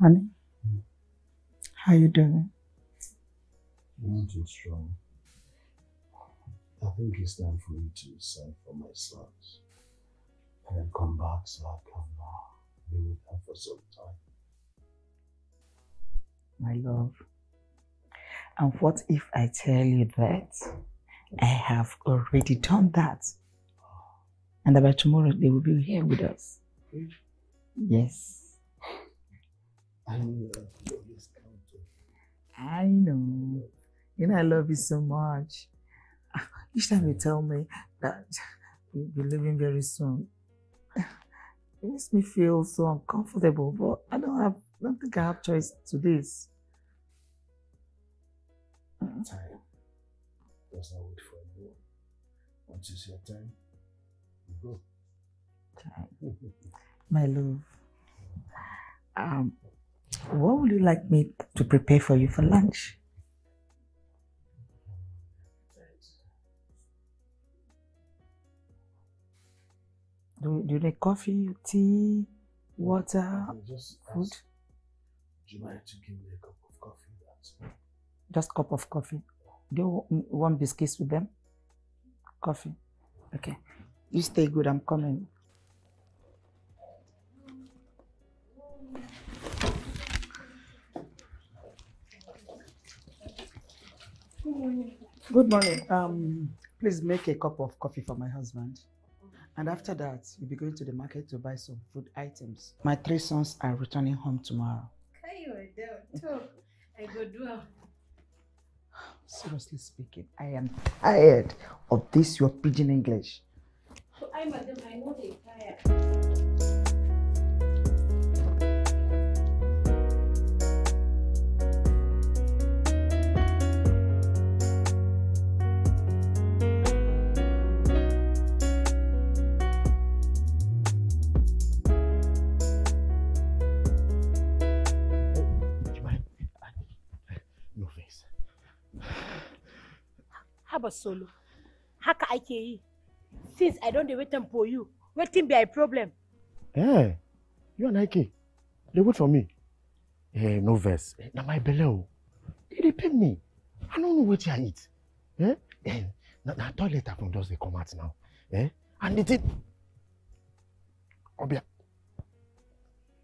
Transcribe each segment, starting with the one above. Wale, how you doing? Nothing strong. I think it's time for you to decide for my sons. And then come back so I can be with her for some time. My love. And what if I tell you that I have already done that? And that by tomorrow they will be here with us. Really? Yes. I know that you love this country. I know. You know I love you so much. Each time you tell me that you'll be leaving very soon, it makes me feel so uncomfortable, but I don't think I have choice to this. Time does not wait for anyone. Once it's your time, you go. Time. My love, what would you like me to prepare for you for lunch? Do you need coffee, tea, water, just food? Jemima to give me a cup of coffee. That's all. Just cup of coffee. Do you want biscuits with them? Coffee. Okay. You stay good. I'm coming. Good morning. Good morning. Please make a cup of coffee for my husband. And after that, you'll be going to the market to buy some food items. My three sons are returning home tomorrow. Okay, you are down too. I go do it. Seriously speaking, I am tired of this, your pidgin English. I madam, I know they're tired. Haba Solo, haka ake yi. Since I don't dey waiting for you, waiting be a problem. Eh, you and Ike, they wait for me. Eh, no verse. Na my belle. They pay me. I don't know what I eat. Eh, na toilet from just they come out now. Eh, and they did. Obia,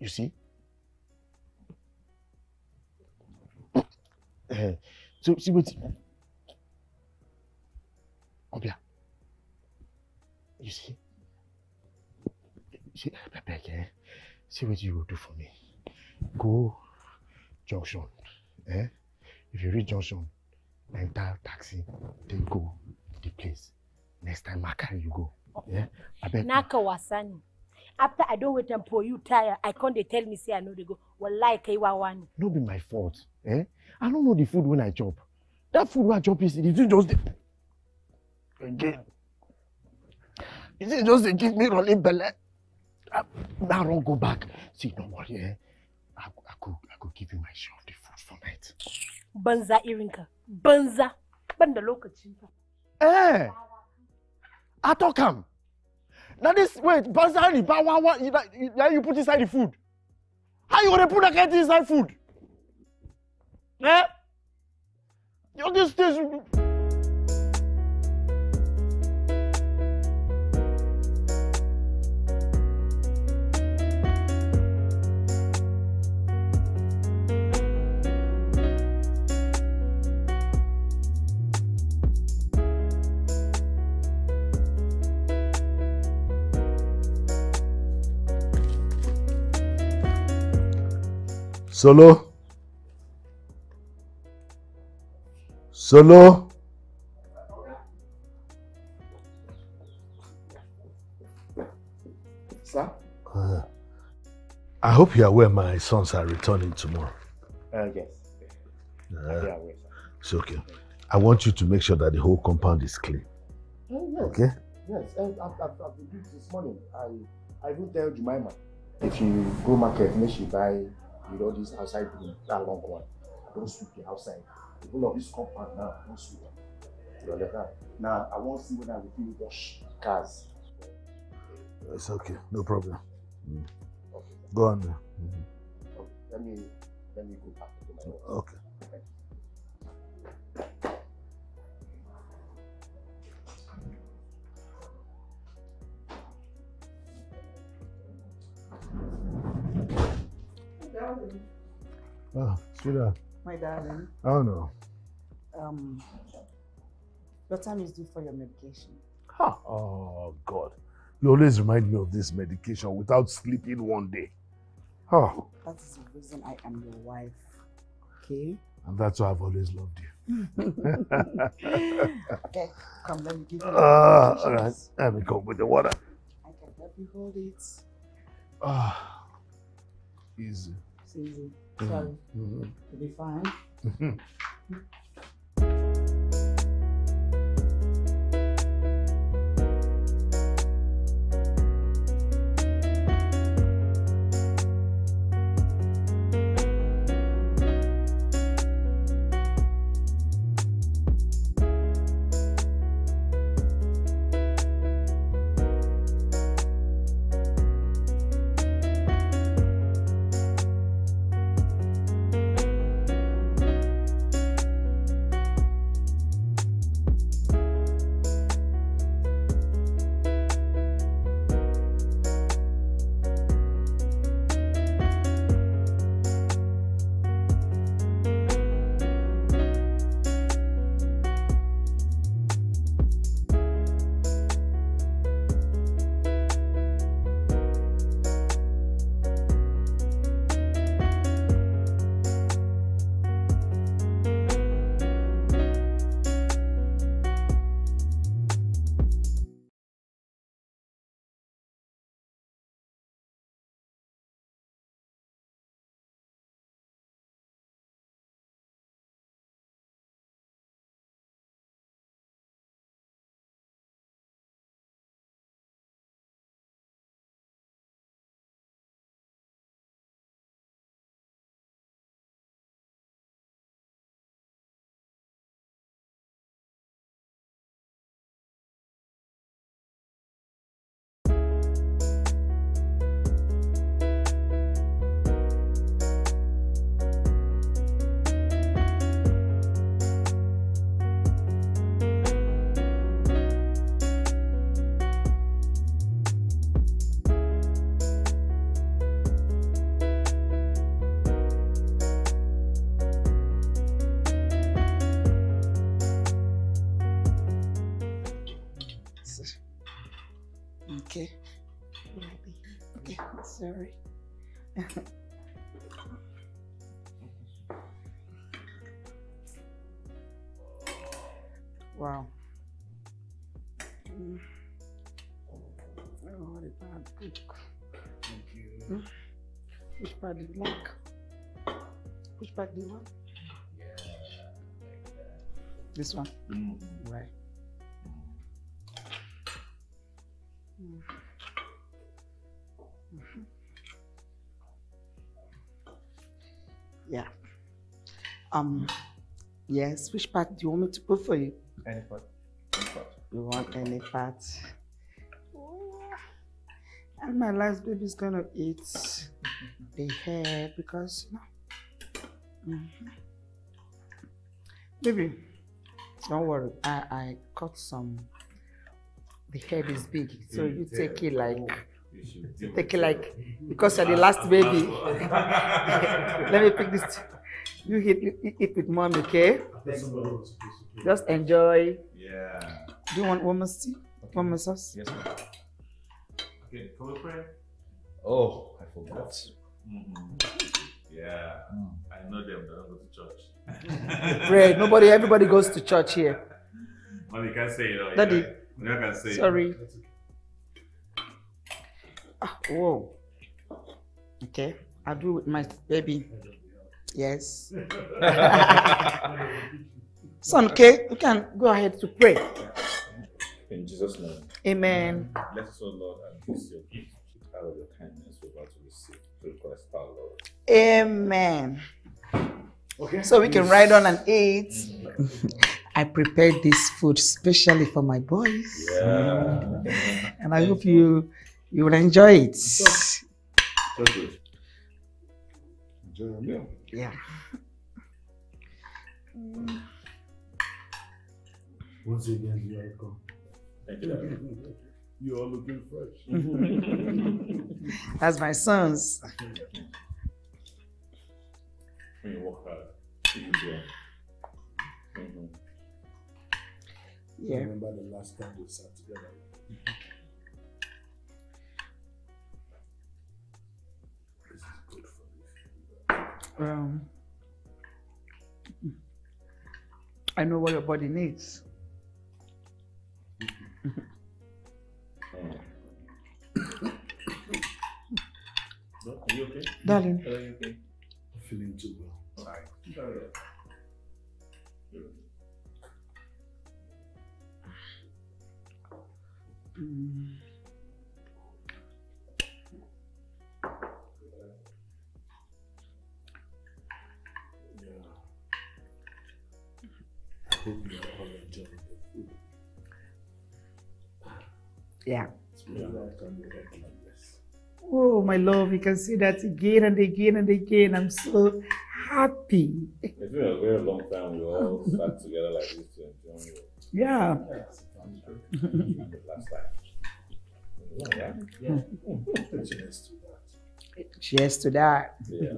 you see. Eh, so see what. Obia, you see? See what you will do for me. Go junction. Eh? If you reach junction, enter taxi, then go to the place. Next time, I carry you go. Eh? Naka wasani. After I don't wait for you tired, I can't they tell me say I know they go. Well, like I want. No be my fault. Eh? I don't know the food when I chop. That food when I chop is it just the again. Is it just they give me rolling belly? Now don't go back. See, don't worry. Eh? I could give you my share of the food for night. Banza Irinka. Banza. Banda local chinka. Eh. I talk him. Now this wait, banza ni bawa. Now you put inside the food. How you gonna put that cat inside food? Eh? You this this. Solo, Solo, sir. I hope you are aware my sons are returning tomorrow. Yes. Aware, it's okay. I want you to make sure that the whole compound is clean. Yes. Okay. Yes, I've been doing this morning. I will tell Jemima if you go market, make sure you buy. With all this outside room, that long one. I don't sweep the outside. The whole of this compound now, I don't sweep it. You understand? Now, I won't see when I will wash cars. It's okay, no problem. Okay. Go on now. Mm-hmm. Okay. Let me go back to my office. Okay. Okay. Oh, sweetheart. My darling. Oh no. Your time is due for your medication. Huh. Oh God. You always remind me of this medication without sleeping one day. Oh. That is the reason I am your wife. Okay? And that's why I've always loved you. Okay, come, let me give you all right, let me come with the water. I can help you hold it. Easy. It's easy. Sorry. You'll be fine. Sorry. Wow. Oh, what a bad book. Thank you. Push back the black. Push back the one. Yeah, like that. This one? Right. Yeah. Yes, which part do you want me to put for you? Any part. Any part. You want any part? And my last baby's gonna eat the hair because baby, don't worry. I cut some. The head is big, so you take it like. Take it like, because you're the last baby. Let me pick this. You eat it with mom, okay? Just enjoy. Yeah. Do you want one more tea? One more sauce? Yes, ma'am. Okay, come to prayer. Oh, I forgot. Yeah, I know them, they don't go to church. Pray, nobody, everybody goes to church here. Mommy can't say it all. Daddy. Mommy can't say it. Sorry. Whoa. Okay, I'll do with my baby. Yes. Son, okay, you can go ahead to pray. In Jesus' name. Amen. Bless us, O Lord, and bless your gift out of your kindness we're about to receive through Christ our Lord. Amen. Okay. So we can ride on and eat. I prepared this food specially for my boys. Yeah. And I hope you will enjoy it. So good. Do you know what I mean? Yeah. Once again, you are welcome. You are looking fresh. That's my sons. When you work hard, you enjoy. Yeah. I remember the last time we sat together. This is good for you. I know what your body needs. Are you okay? Darling. Are you okay? I'm feeling too well. Sorry. Sorry. I hope you all enjoy the food. Yeah. Oh, my love, you can see that again and again and again. I'm so happy. It's been a very long time we all sat together like this to enjoy it. Yeah. Cheers to that. Yeah.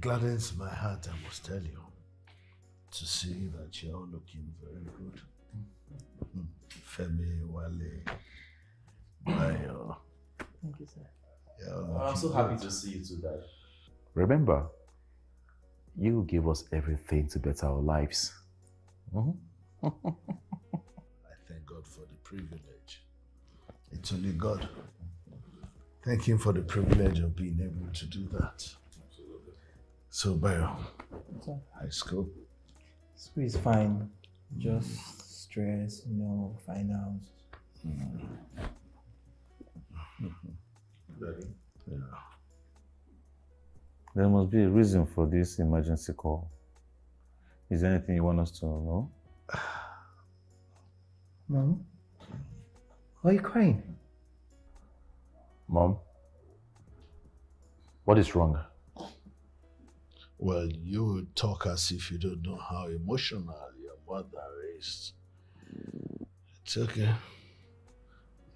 Gladdens my heart, I must tell you, to see that you're all looking very good. Femi, Wale, Bayo. Thank you, sir. I'm so happy to see you today. Remember, you gave us everything to better our lives. I thank God for the privilege. It's only God. Thank Him for the privilege of being able to do that. So, Bayo, high school? School is fine. Just stress, you know, finals. Yeah. There must be a reason for this emergency call. Is there anything you want us to know? Mom? Why are you crying? Mom? What is wrong? Well, you talk as if you don't know how emotional your mother is. It's okay.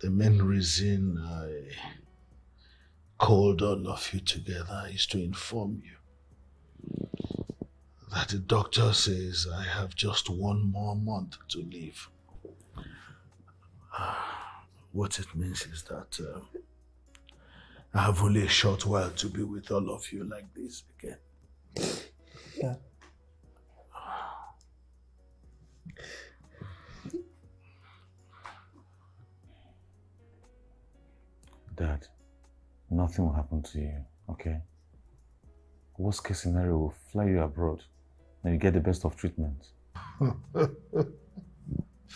The main reason I called all of you together is to inform you that the doctor says I have just 1 more month to live. What it means is that I have only a short while to be with all of you like this again. Yeah. Dad, nothing will happen to you, okay? Worst case scenario, we'll fly you abroad and you get the best of treatment.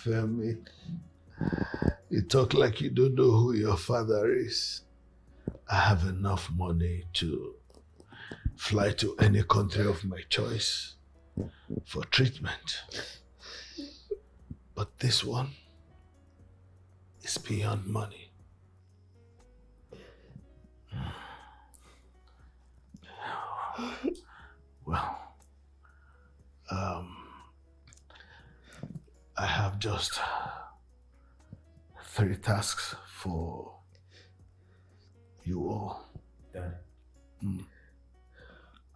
Femi, you talk like you don't know who your father is. I have enough money to fly to any country of my choice for treatment. But this one is beyond money. Well, I have just 3 tasks for you all. Dad.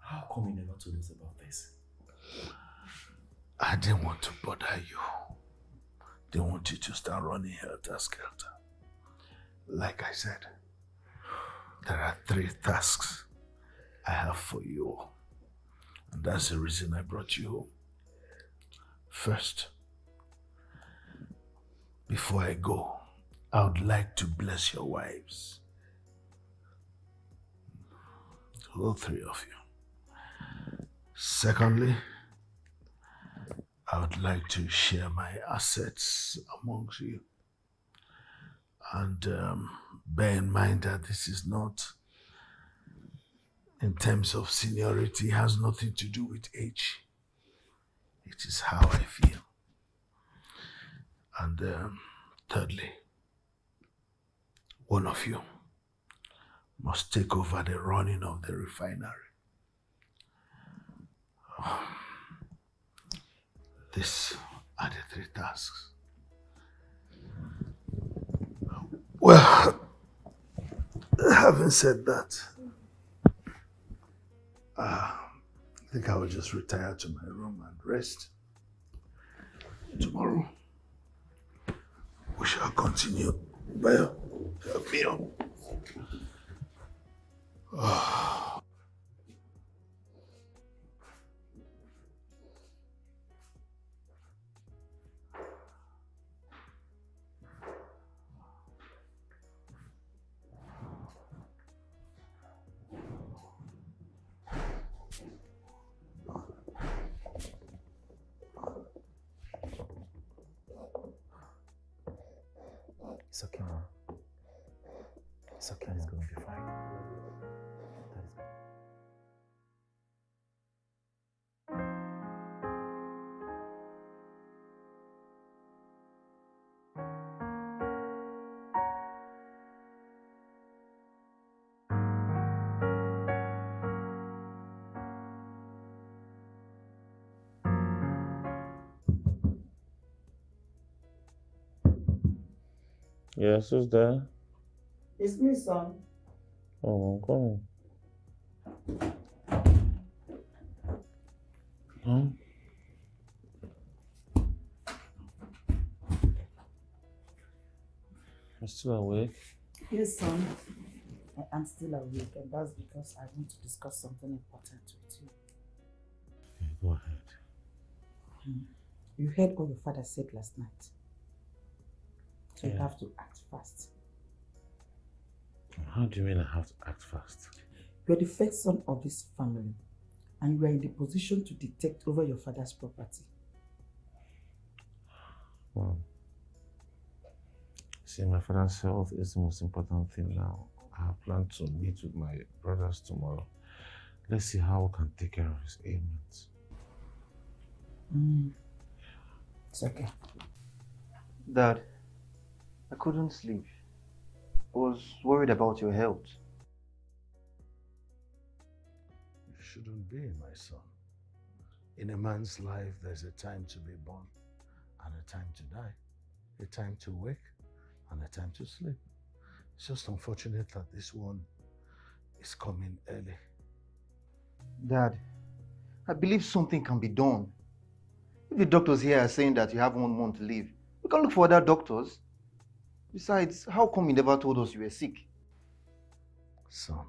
How come you never told us about this? I didn't want to bother you. Didn't want you to start running helter-skelter. Like I said, there are 3 tasks I have for you. And that's the reason I brought you home. First, before I go, I would like to bless your wives all three of you. Secondly, I would like to share my assets amongst you. And bear in mind that this is not, in terms of seniority, has nothing to do with age. It is how I feel. And thirdly, one of you must take over the running of the refinery. These are the three tasks. Well, having said that, I think I will just retire to my room and rest. Tomorrow, we shall continue by a meal. Oh. It's okay, Mom. It's okay, it's going to be fine. That is good. Yes, who's there? It's me, son. Oh, I'm coming. Huh? You're still awake? Yes, son. I am still awake, and that's because I want to discuss something important with you. Okay, go ahead. You heard what your father said last night. So you have to act fast. How do you mean I have to act fast? You are the first son of this family, and you are in the position to detect over your father's property. Well, see, my father's health is the most important thing now. I have planned to meet with my brothers tomorrow. Let's see how we can take care of his ailments. It's okay. Dad. I couldn't sleep. I was worried about your health. You shouldn't be, my son. In a man's life, there's a time to be born and a time to die, a time to wake and a time to sleep. It's just unfortunate that this one is coming early. Dad, I believe something can be done. If the doctors here are saying that you have 1 month to live, we can look for other doctors. Besides, how come you never told us you were sick? Son,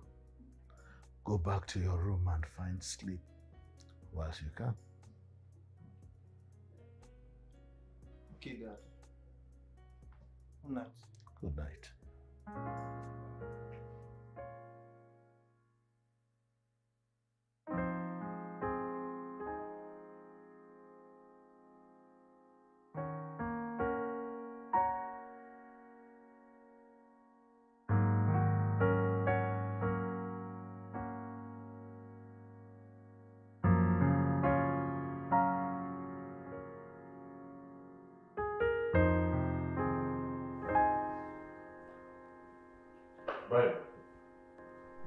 go back to your room and find sleep whilst you can. Okay, Dad. Good night. Good night.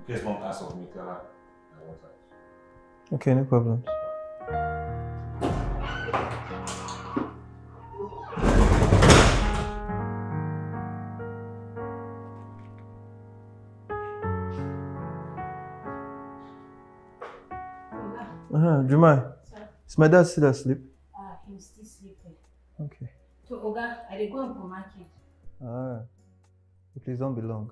Please don't ask of me, Clara. I won't ask. Okay, no problem. Jumai, is my dad still asleep? He's still sleeping. Okay. So, Oga, I did go and go market. Please don't be long.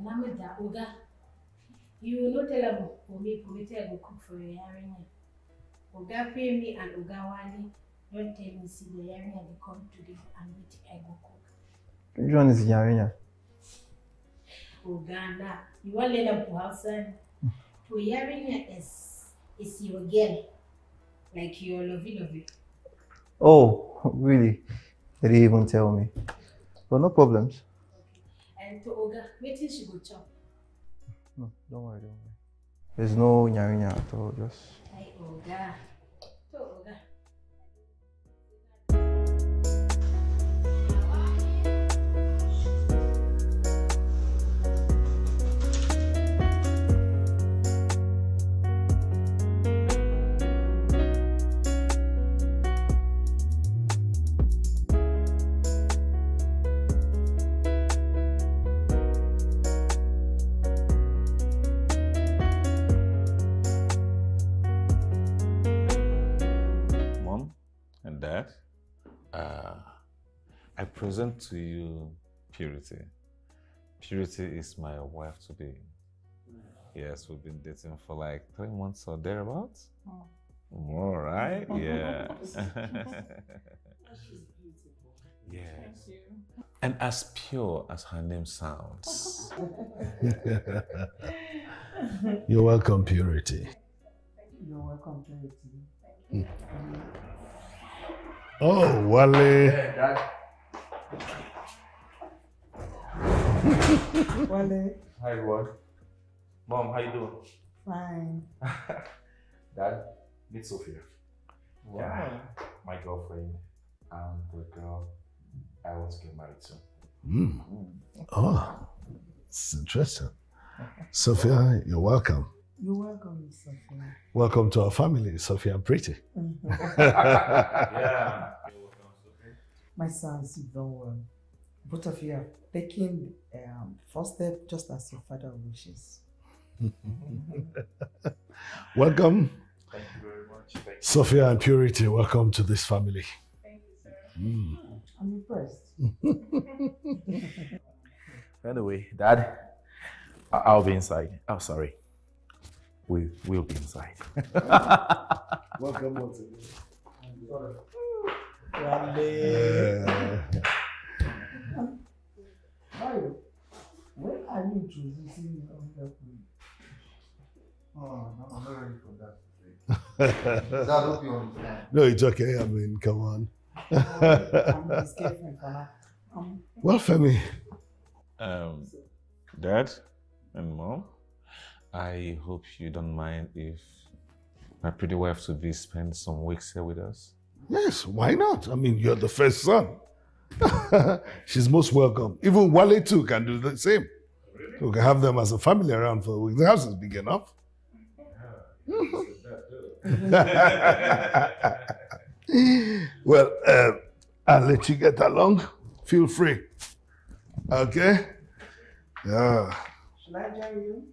Namada Oga, you will not tell about for me to cook for your hearing. Oga Femi and Oga Wale, don't tell me see the hearing and they come today and which I go cook. Which one is the hearing? Uganda. You want to let them outside. Wearing is your girl, like your lovey-dovey. Oh, really? They didn't even tell me. But no problems. And to Oga, wait till she go chop. No, don't worry, don't worry. There's no nyarinya at all, just... Hey, Oga. To Oga. I present to you Purity. Purity is my wife-to-be. Yes, we've been dating for like 3 months or thereabouts. Oh. More, right? Yeah. She's beautiful. Yeah. Thank you. And as pure as her name sounds. You're welcome, Purity. You're welcome, Purity. Thank you. Oh, Wale. Hey, Dad. Wale. Hi, Wale. Mom, how you doing? Fine. Dad, meet Sophia. Wow. Yeah, my girlfriend and the girl I want to get married to. Mm. Oh, it's interesting. Sophia, you're welcome. You're welcome, Sophia. Welcome to our family, Sophia and Purity. Yeah. My sons, you've done well. Both of you are taking first step just as your father wishes. Welcome. Thank you very much. Thank you. Sophia and Purity, welcome to this family. Thank you, sir. Mm. I'm impressed. Anyway, Dad, I'll be inside. Oh, sorry. We will be inside. Welcome once again. Sorry. Mario, when are you introducing me on that room? Oh, no, I'm not ready for that today. That will be on time. No, it's okay. I mean, come on. I'm escaping from her. Well, Femi. Dad and Mom, I hope you don't mind if my pretty wife-to-be spends some weeks here with us. Yes, why not? I mean, you're the first son. She's most welcome. Even Wale too can do the same. Really? We can have them as a family around for a week. The house is big enough. Well, I'll let you get along. Feel free. Okay? Yeah. Should I join you?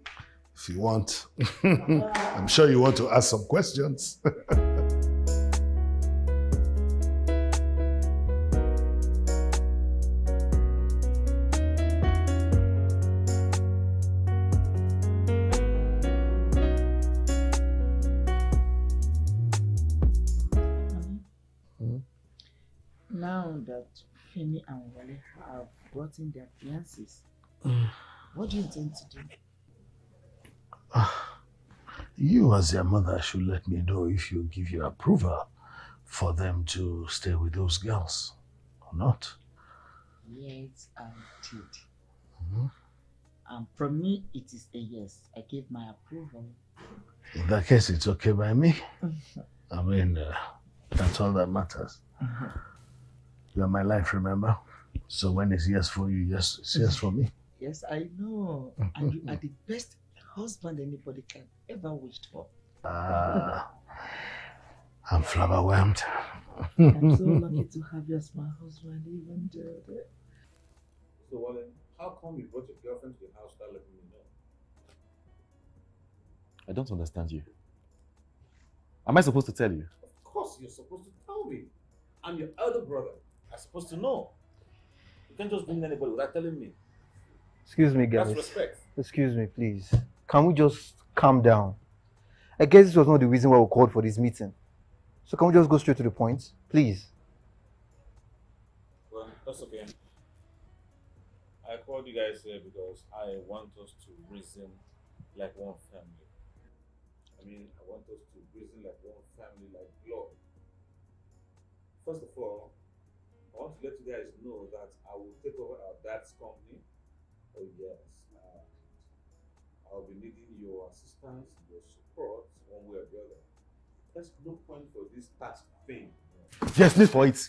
If you want. I'm sure you want to ask some questions. Femi and Wale have brought in their fiancés. What do you intend to do? You as their mother should let me know if you give your approval for them to stay with those girls or not. Yes, I did. From me, it is a yes. I gave my approval. In that case, it's okay by me. I mean, that's all that matters. You are my life, remember? So when it's yes for you, yes, it's yes for me. Yes, I know. And you are the best husband anybody can ever wish for. I'm flabberwhelmed. I'm so lucky to have you as my husband, even though. So, Wale, how come you brought your girlfriend to the house without letting me know? I don't understand you. Am I supposed to tell you? Of course, you're supposed to tell me. I'm your elder brother. I'm supposed to know. You can't just bring anybody without telling me. Excuse me, guys. That's respect. Excuse me, please. Can we just calm down? I guess this was not the reason why we called for this meeting. So can we just go straight to the point, please? Well, that's okay. I called you guys here because I want us to reason like one family. I mean, I want us to reason like one family, like blood. First of all, I want to let you guys know that I will take over our dad's company. Oh yes, I'll be needing your assistance, your support, one way or the other. There's no point for this task thing. There's need for it.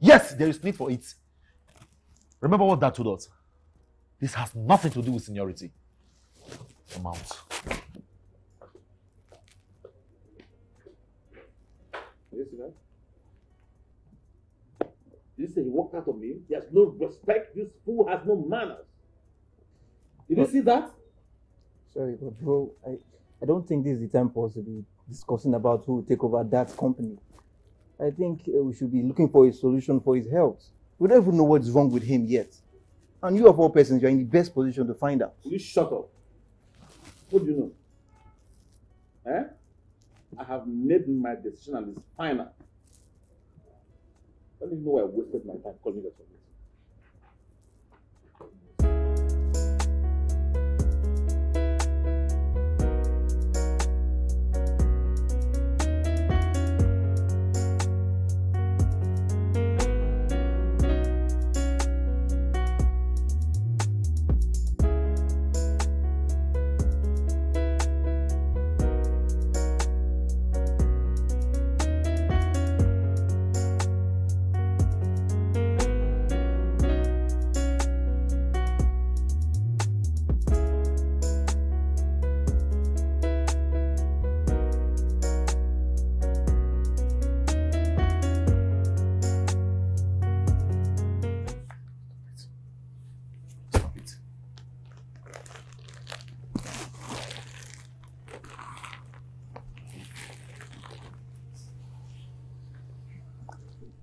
Yes, there is need for it. Remember what Dad told us. This has nothing to do with seniority. Come out. Did you see that? Did you say he walked out of me? He has no respect. This fool has no manners. Did you see that? Sorry, but bro, I don't think this is the time for us to be discussing about who will take over that company. I think we should be looking for a solution for his health. We don't even know what's wrong with him yet. And you of all persons, you're in the best position to find out. Will you shut up? What do you know? Eh? I have made my decision and it's final. I don't even know I wasted my time calling you for this.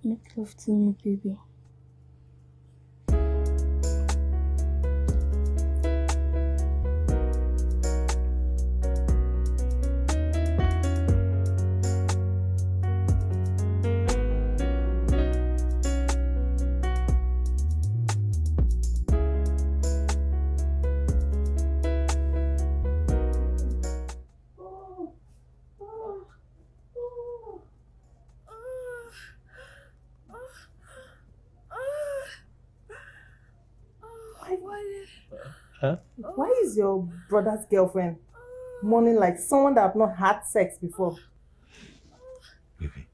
Make love to me, baby. Your brother's girlfriend mourning like someone that have not had sex before. Baby,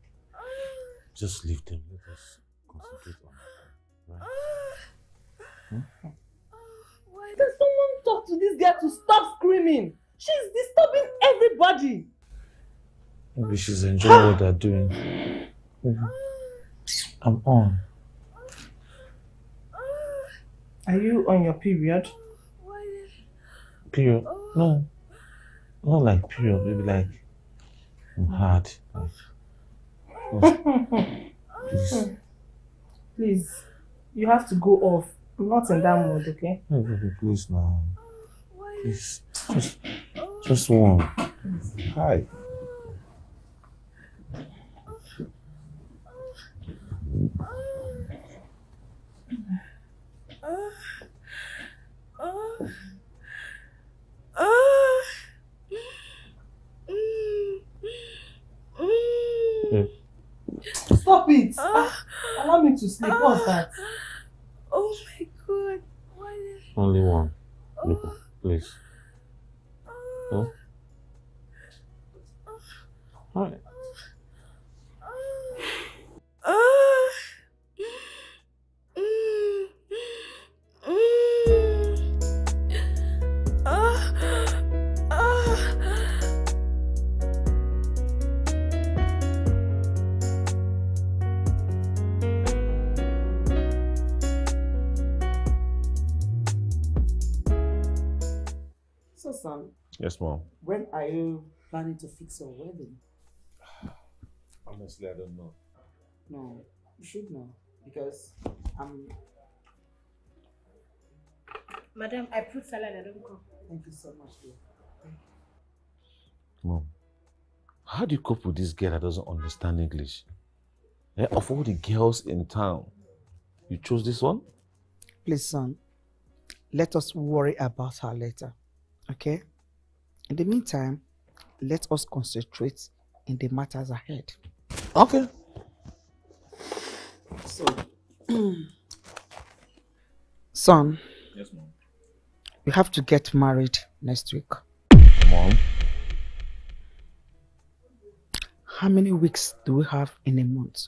just leave them. Let us concentrate on her. Right? Hmm? Why does someone talk to this girl to stop screaming? She's disturbing everybody. Maybe she's enjoying what they're doing. Baby, I'm on. Are you on your period? Period. No. Not like period, maybe like I'm hard. Like, please. Please. You have to go off. I'm not in that mood, okay? No, baby, please now. Please. Just one. Hi. Stop it! Allow me to sleep. What's that? Oh my God! Why? Only one. Look, please. No? All right. Son. Yes, Mom. When are you planning to fix your wedding? Honestly, I don't know. No, you should know because Madam, I put salad. I don't cook. Thank you so much, dear. Mom, how do you cope with this girl that doesn't understand English? Of all the girls in town, you chose this one? Please, son. Let us worry about her later, okay? In the meantime, let us concentrate in the matters ahead. Okay. So, son. Yes, mom. You have to get married next week. Mom. How many weeks do we have in a month?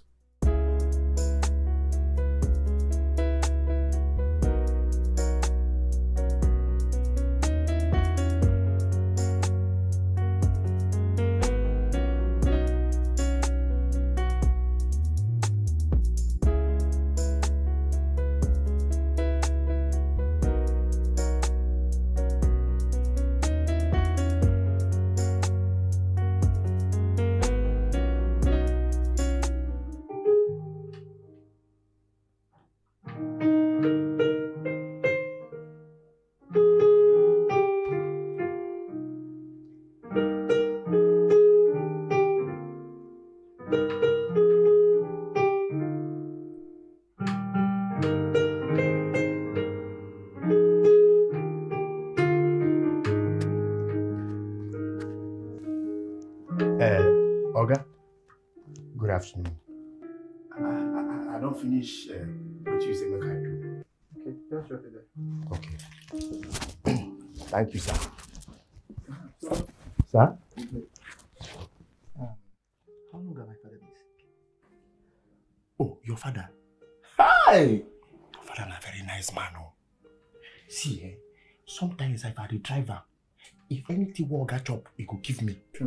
2 hour job you could give me. I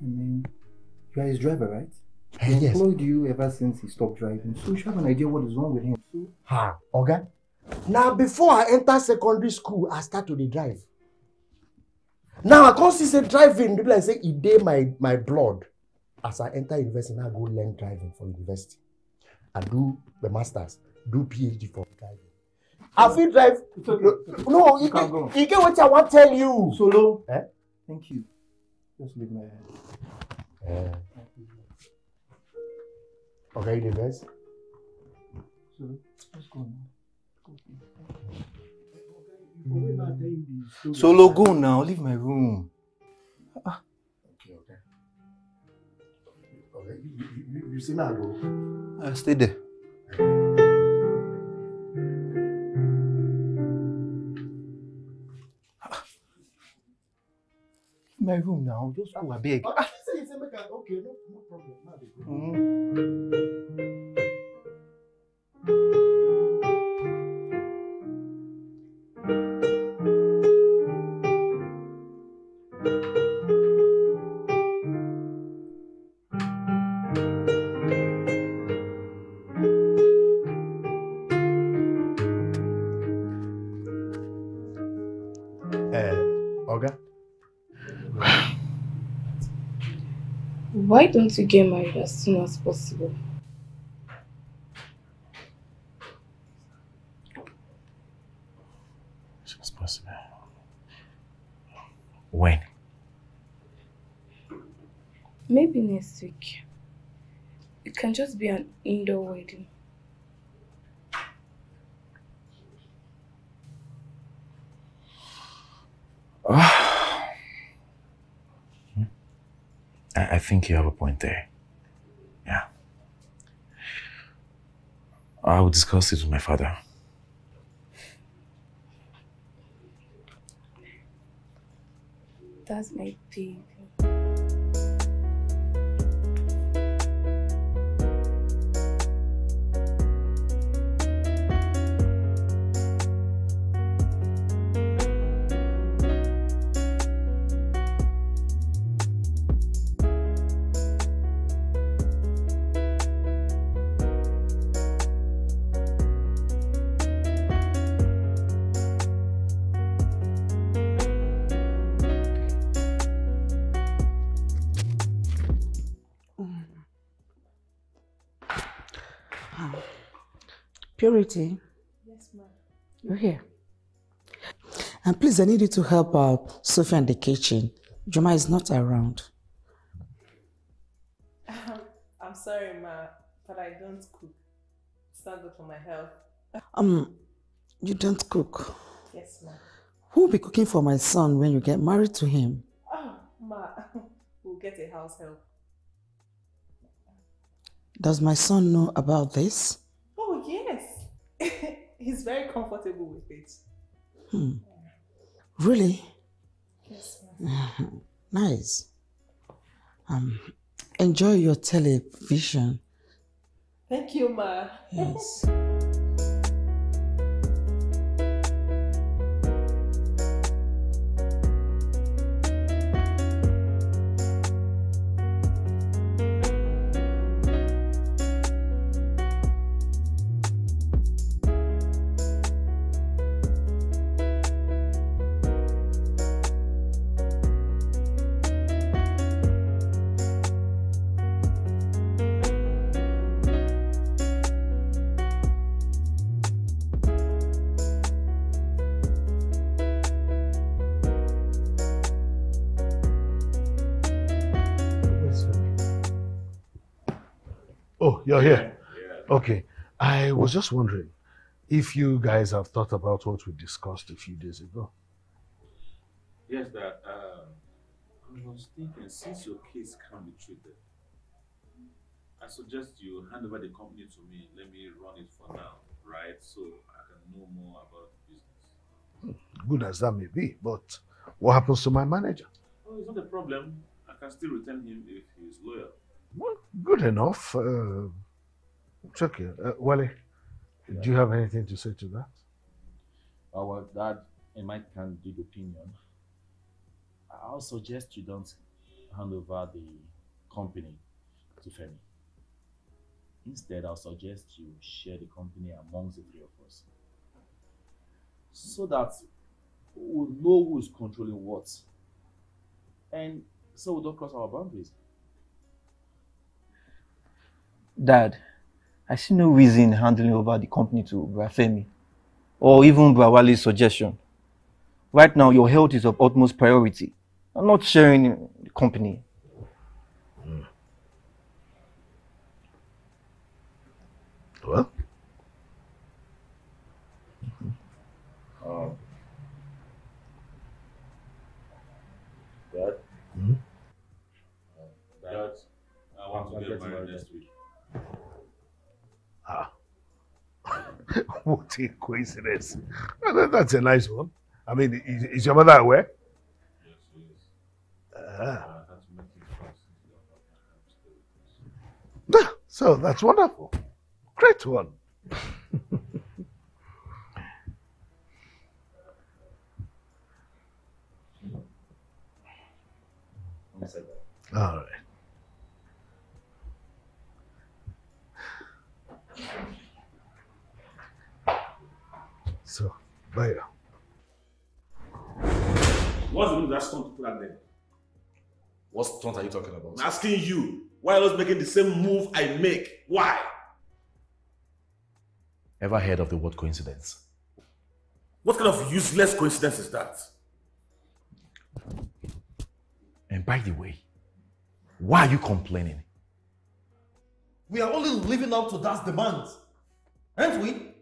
mean, you are his driver, right? Yes. He employed you ever since he stopped driving, so you should have an idea what is wrong with him. Ha, okay. Now, before I enter secondary school, I start to drive. Now, I can't see say driving. People say it dey my blood. As I enter university, I go learn driving from university. I do the masters, do PhD for driving. I feel drive. It's okay. No, you can go. You get what I want to tell you. Solo. Eh? Thank you. Just leave my hand. Okay, the best. Solo, let's go now. Solo, go now. Leave my room. Ah. Okay, okay. Okay, you see now, go. I stay there. My room now, just go a big. Okay, no problem. Why don't you get married as soon as possible? As soon as possible. When? Maybe next week. It can just be an indoor wedding. I think you have a point there. Yeah. I will discuss it with my father. That's my baby. Purity, yes, ma'am. You're here. And please, I need you to help Sophia in the kitchen. Jemima is not around. I'm sorry, ma, but I don't cook. It's not good for my health. You don't cook. Yes, ma'am. Who will be cooking for my son when you get married to him? Oh, ma, we'll get a house help. Does my son know about this? Oh, yes. He's very comfortable with it. Hmm. Really? Yes, ma'am. Nice. Enjoy your television. Thank you, ma. Yes. You're here. Yeah. Okay. I was just wondering if you guys have thought about what we discussed a few days ago. Yes, Dad. I was thinking, since your case can't be treated, I suggest you hand over the company to me. Let me run it for now, right? So I can know more about the business. Good as that may be, but what happens to my manager? Oh, it's not a problem. I can still retain him if he's loyal. Well, good enough. It's okay. Wale, yeah. Do you have anything to say to that? Well, Dad, in my candid opinion, I'll suggest you don't hand over the company to Femi. Instead, I'll suggest you share the company amongst the three of us, so that we'll know who's controlling what, and so we don't cross our boundaries. Dad, I see no reason handing over the company to Bra Femi, or even Bra Wale's suggestion. Right now, your health is of utmost priority. I'm not sharing the company. Mm. Well? Mm-hmm. Dad? Mm-hmm. Dad, I want to get married next week. Ah, what a coincidence. That's a nice one. I mean, is your mother aware? Yes, she is. Ah. So that's wonderful. Great one. All right. So, bye. What's the name of that stunt you put out there? What stunt are you talking about? I'm asking you. Why are you making the same move I make? Why? Ever heard of the word coincidence? What kind of useless coincidence is that? And by the way, why are you complaining? We are only living up to that demand, aren't we?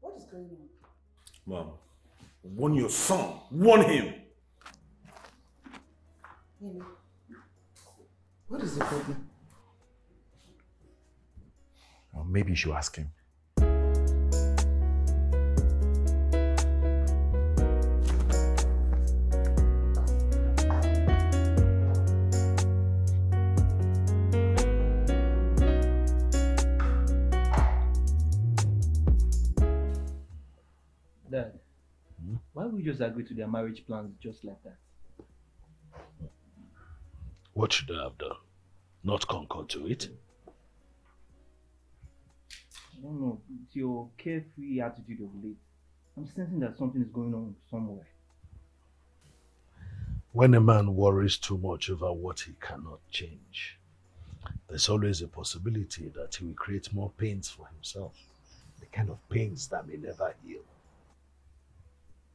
What is going on? Mom, warn your son. Warn him. Amy, what is the problem? Well, maybe you should ask him. Just agree to their marriage plans just like that. What should I have done? Not concur to it? No, it's your carefree attitude of late. I'm sensing that something is going on somewhere. When a man worries too much over what he cannot change, there's always a possibility that he will create more pains for himself. The kind of pains that may never heal.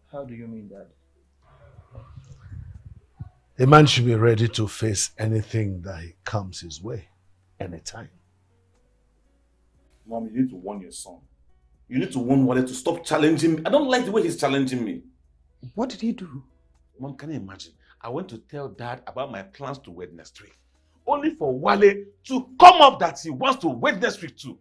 How do you mean that? A man should be ready to face anything that comes his way, anytime. Mom, you need to warn your son. You need to warn Wale to stop challenging me. I don't like the way he's challenging me. What did he do? Mom, can you imagine? I went to tell Dad about my plans to wed next week. Only for Wale to come up that he wants to wed next week too.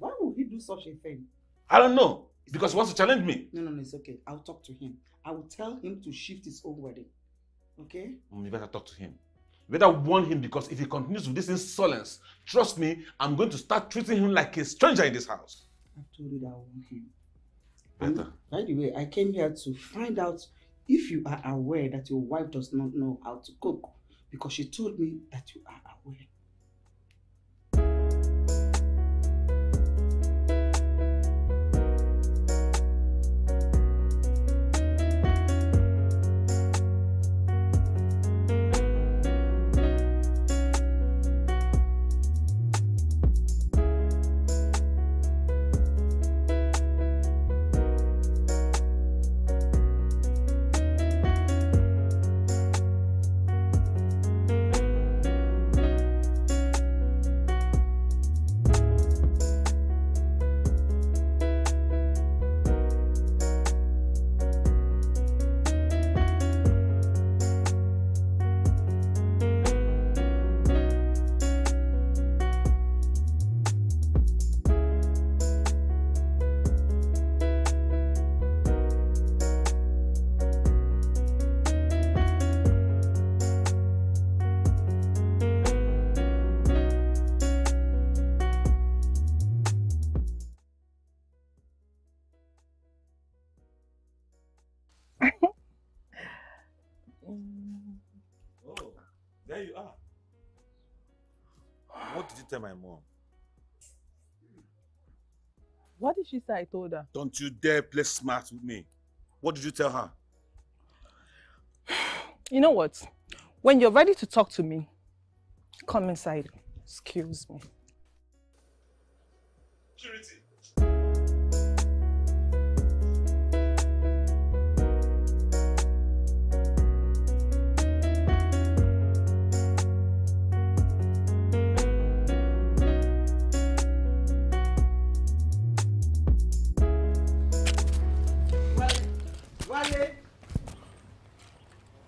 Why would he do such a thing? I don't know. Because he wants to challenge me. No, no, no, it's okay. I'll talk to him. I will tell him to shift his own wedding. Okay? You better talk to him. You better warn him, because if he continues with this insolence, trust me, I'm going to start treating him like a stranger in this house. I told you that I warn him. Better. By the way, I came here to find out if you are aware that your wife does not know how to cook, because she told me that you are aware. My mom. What did she say? I told her. Don't you dare play smart with me. What did you tell her? You know what? When you're ready to talk to me, come inside. Excuse me. Purity.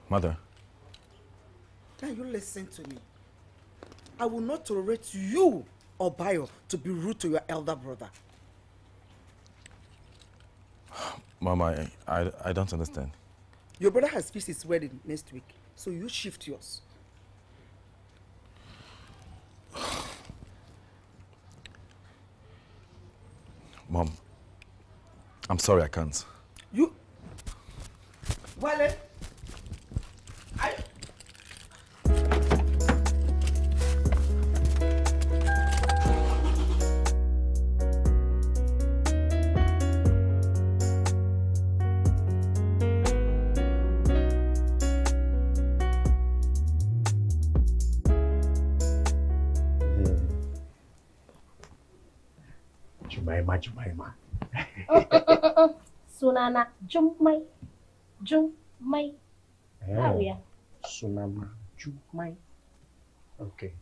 Mother. Can you listen to me? I will not tolerate you or Bayo to be rude to your elder brother. Mama, I don't understand. Your brother has fixed his wedding next week, so you shift yours. Mom, I'm sorry I can't. You... Wale! Jemima, Jemima. Sunana, Jumai, Jumai. Oh, yeah. Sunama, Jumai. Okay.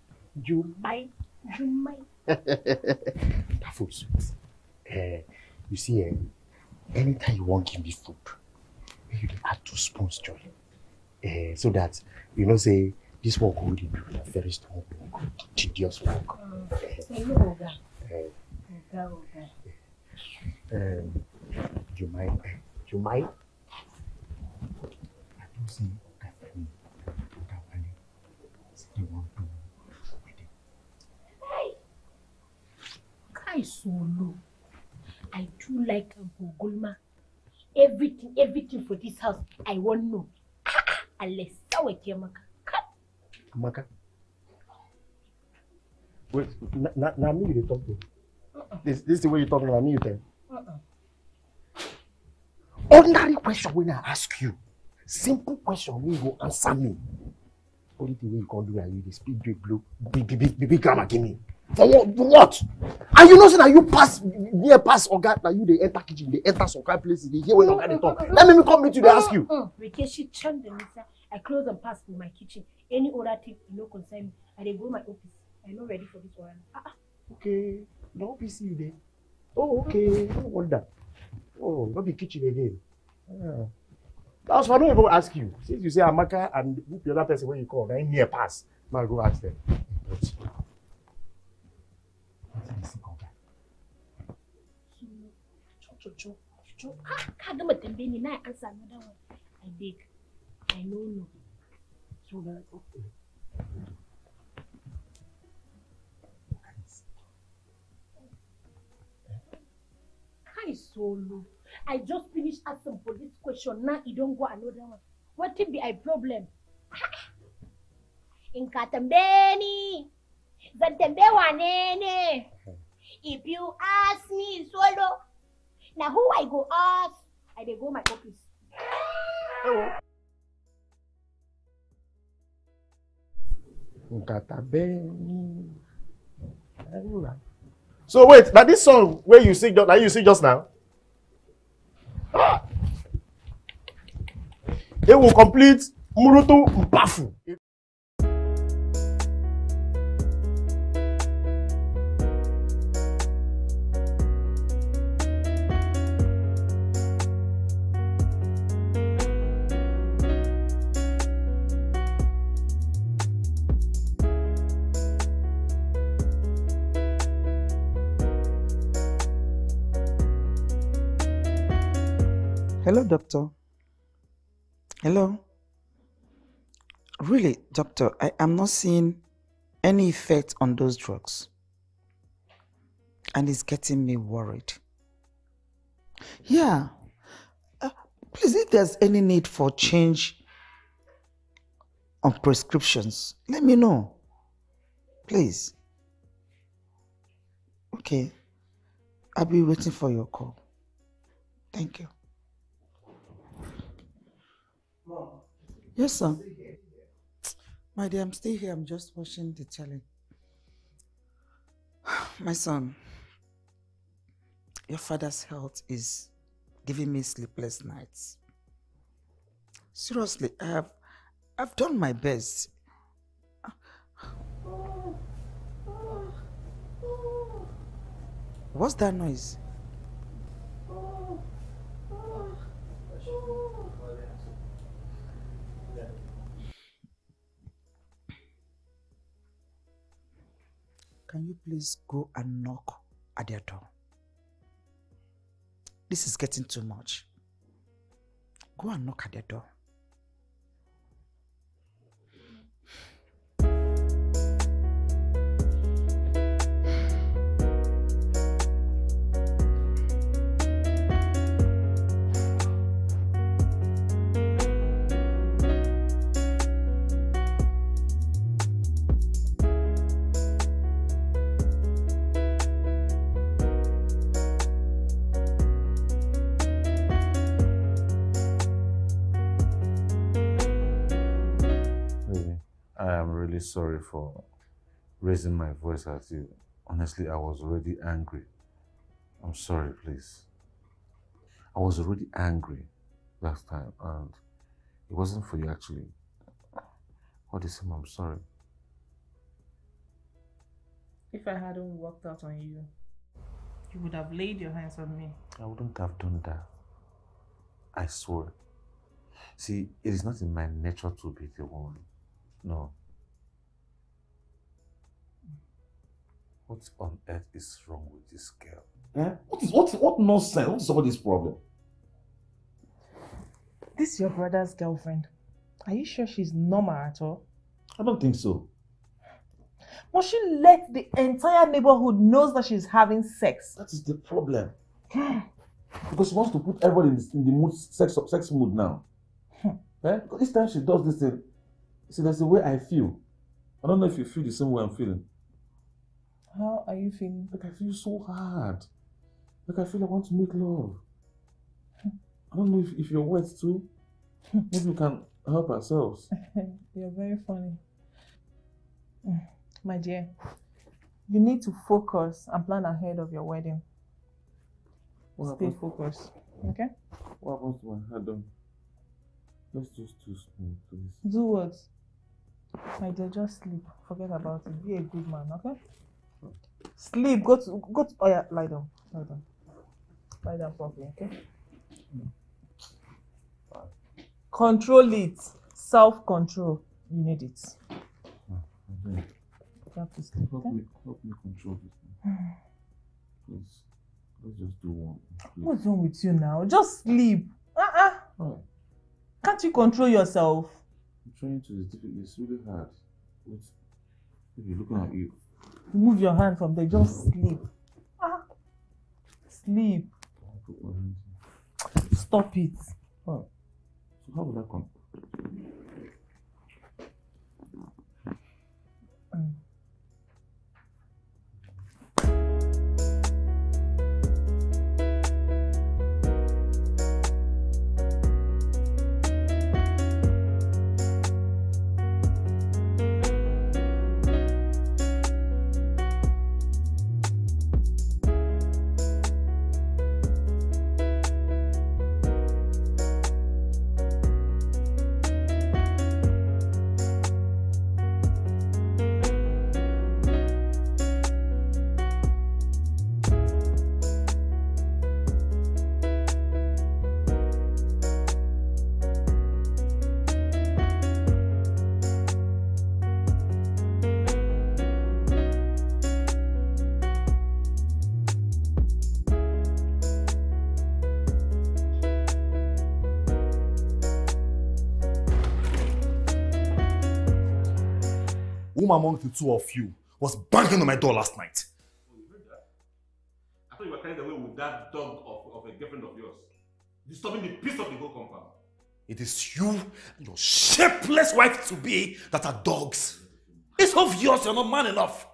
Jumai, Jumai. That food sweet. You see, anytime you want to give me food, you add 2 spoons to it. So that, you know, say, this work will be a very strong work, tedious work. Hello, Jumai. I don't see that Femi and that Wale still want to do wedding. Hey! Guy Solo, I do like Gogolma. Everything for this house, I won't know. Unless I wait here, Amaka. Amaka? Wait, now me they talk to you. This is the way you're talking about me, you tell. Ordinary question when I ask you. Simple question when you go answer me. Only the way you can do that, you just speak big blue, big grammar give me. For what? And you know so that you pass near pass or guy that you they enter kitchen, they enter some kind of places, they hear when you can talk. Let me come meet you, they ask you. Rekeshi turn the meter. I close and pass in my kitchen. Any other thing you know concern me, I they go my office. I'm not ready for this one. Okay. No, be see you there. Oh, okay. No wonder. Oh, not the kitchen again. Yeah. That's why I don't even ask you. Since you say Amaka and who the other person when you call, then near pass. Now go ask them. I don't answer another one. I beg. I know. So they're like, okay. Solo. I just finished asking for this question. Now you don't go another one. What will be a problem? In Katambeni, Zantembewanene. If you ask me, Solo, now who I go ask? I dey go my office. Hello. In Katambeni. So wait, now this song where you sing, that you sing just now, it will complete Murutu Mbafu. Hello, doctor. Hello. Really, doctor, I am not seeing any effect on those drugs. And it's getting me worried. Yeah. Please, if there's any need for change on prescriptions, let me know. Please. Okay. I'll be waiting for your call. Thank you. Yes, sir. My dear, I'm still here. I'm just watching the telly. My son, your father's health is giving me sleepless nights. Seriously, I've done my best. What's that noise? Can you please go and knock at their door? This is getting too much. Go and knock at their door. Sorry for raising my voice at you. Honestly, I was already angry. I'm sorry, please. I was already angry last time, and it wasn't for you, actually. What is him? I'm sorry. If I hadn't walked out on you, you would have laid your hands on me. I wouldn't have done that. I swear. See, it is not in my nature to be the one. No. What on earth is wrong with this girl? Eh? What nonsense? What's all this problem? This is your brother's girlfriend. Are you sure she's normal at all? I don't think so. Must she let the entire neighborhood knows that she's having sex? That is the problem. Because she wants to put everybody in the mood, sex mood now. Eh? Because each time she does this thing, see, that's the way I feel. I don't know if you feel the same way I'm feeling. How are you feeling? Like, I feel so hard. Like, I feel I want to make love. I don't know if you're wet too. Maybe we can help ourselves. You're very funny. My dear, you need to focus and plan ahead of your wedding. Stay focused, okay? What happens to my head on? Let's just do something, please. Do what? My dear, just sleep. Forget about it. Be a good man, okay? Sleep. Go to. Oh yeah, lie down. Lie down properly, okay? Control it. Self-control. You need it. Okay. You have to sleep. Help me control this thing. Please. Let's just do one. Please. What's wrong with you now? Just sleep. Oh. Can't you control yourself? I'm trying to. It's really hard. If you're looking at you. Move your hand from there. Just sleep. Sleep. Stop it. Oh. So how would that come? Among the two of you was banging on my door last night. Oh, you heard that? I thought you were carried away with that dog of a girlfriend of yours, disturbing the peace of the whole compound. It is you and your shapeless wife to be that are dogs. It's obvious you're not man enough.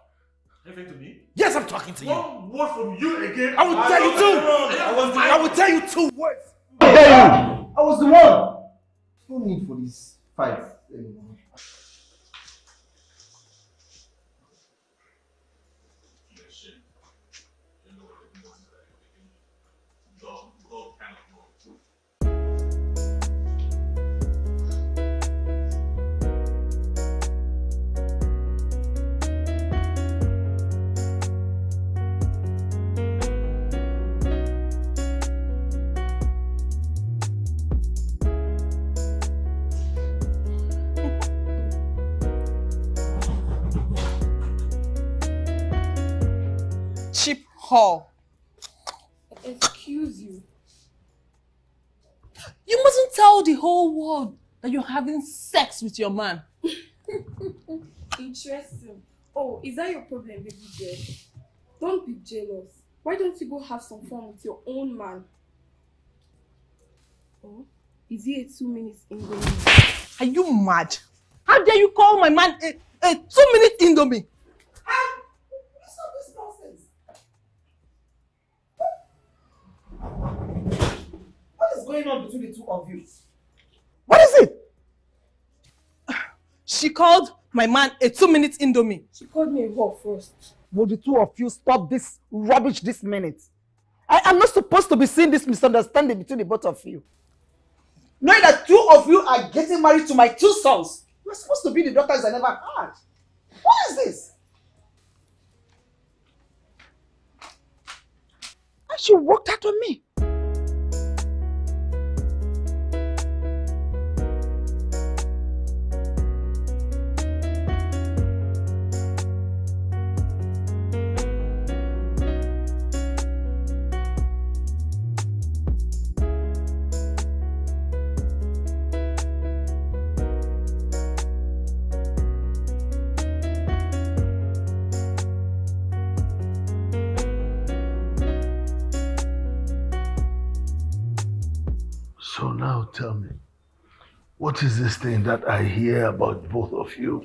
Are you talking to me? Yes, I'm talking to you. One word from you again. I will tell you two. I will tell you two words. I tell you. I was the one. No need for this fight anymore. Hall. Excuse you. You mustn't tell the whole world that you're having sex with your man. Interesting. Oh, is that your problem, baby girl? Don't be jealous. Why don't you go have some fun with your own man? Oh, is he a 2 minute indomie? Are you mad? How dare you call my man a 2 minute indomie? What is going on between the two of you? What is it? She called my man a 2 minute indomie. She called me a whore first. Will the two of you stop this rubbish this minute? I am not supposed to be seeing this misunderstanding between the both of you. Knowing that two of you are getting married to my two sons, you are supposed to be the daughters I never had. What is this? And she worked out on me. Tell me, what is this thing that I hear about both of you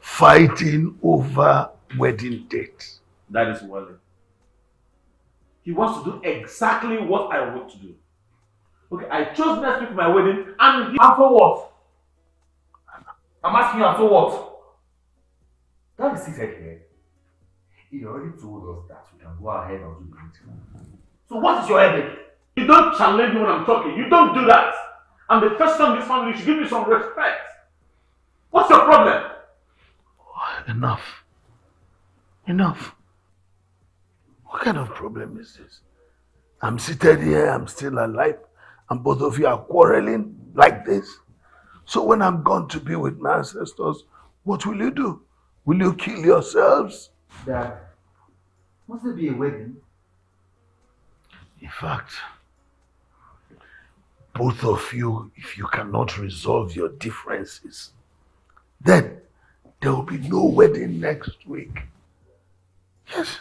fighting over wedding date? That is Wale. He wants to do exactly what I want to do. Okay, I chose next week for my wedding, and after what? I'm asking you after what? That is seated here. He already told us that we can go ahead and do it. So what is your headache? You don't challenge me when I'm talking. You don't do that. And the first time this family should give me some respect. What's your problem? Enough. What kind of problem is this? I'm seated here, I'm still alive, and both of you are quarreling like this. So when I'm gone to be with my ancestors, what will you do? Will you kill yourselves? Dad, must there be a wedding? In fact, both of you, if you cannot resolve your differences, then there will be no wedding next week. Yes.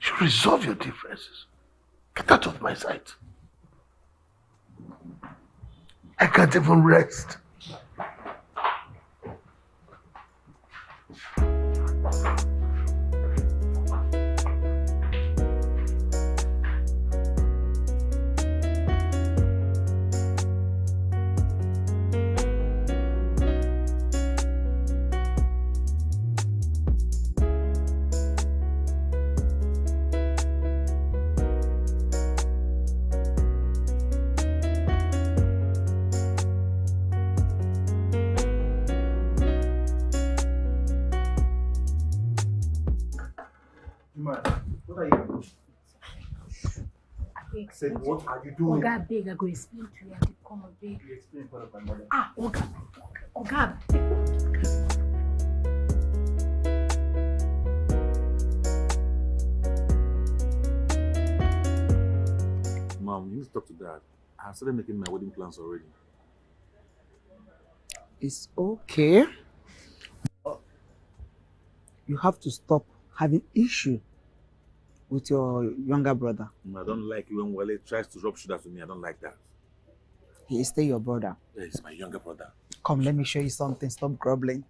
You should resolve your differences. Get out of my sight. I can't even rest. Said, what are you doing? Oga beg, I go explain to you. I did come and beg. You explain for my mother. Ah, Oga. Oga beg. Mom, you need to talk to Dad. I've started making my wedding plans already. It's okay. You have to stop having issues with your younger brother. I don't like you when Wale tries to rub shoulders with me. I don't like that. He is still your brother. Yeah, he's my younger brother. Come, let me show you something. Stop grumbling.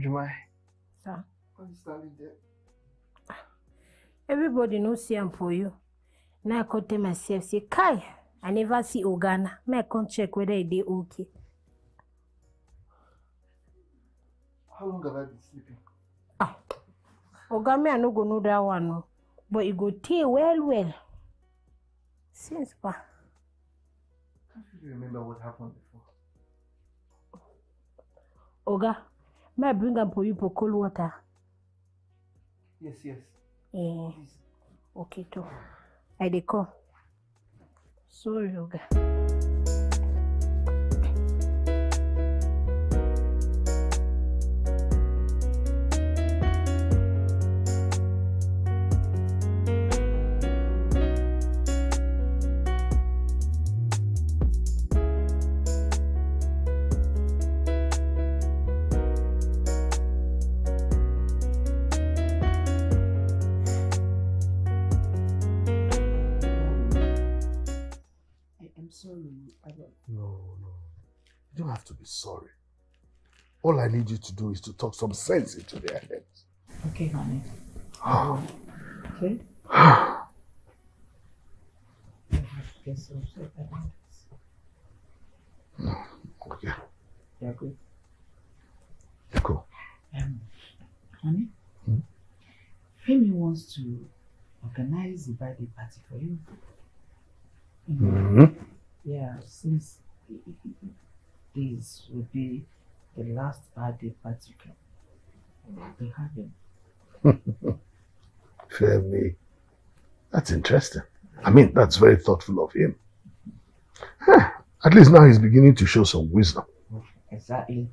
Jumai, sir, why you standing there? Everybody knows see am for you. Now I can tell myself, say, Kai, I never see Ogana. May I come check whether it is okay. How long have I been sleeping? Ah, Ogana, I no go know that one, no. But you go tell well. Since pa. Can't you remember what happened before? Oga. May I bring them for you for cold water? Yes, yes. Yeah. Please. Okay, too. I decor. Sorry, Oga. Sorry. All I need you to do is to talk some sense into their heads. Okay, honey. Okay? Okay. Yeah, good. Cool. Honey? Hmm? Femi wants to organize the birthday party for you. Mm-hmm. Yeah, since... This will be the last birthday party we have. Femi, that's interesting. I mean, that's very thoughtful of him. At least now he's beginning to show some wisdom. Exactly.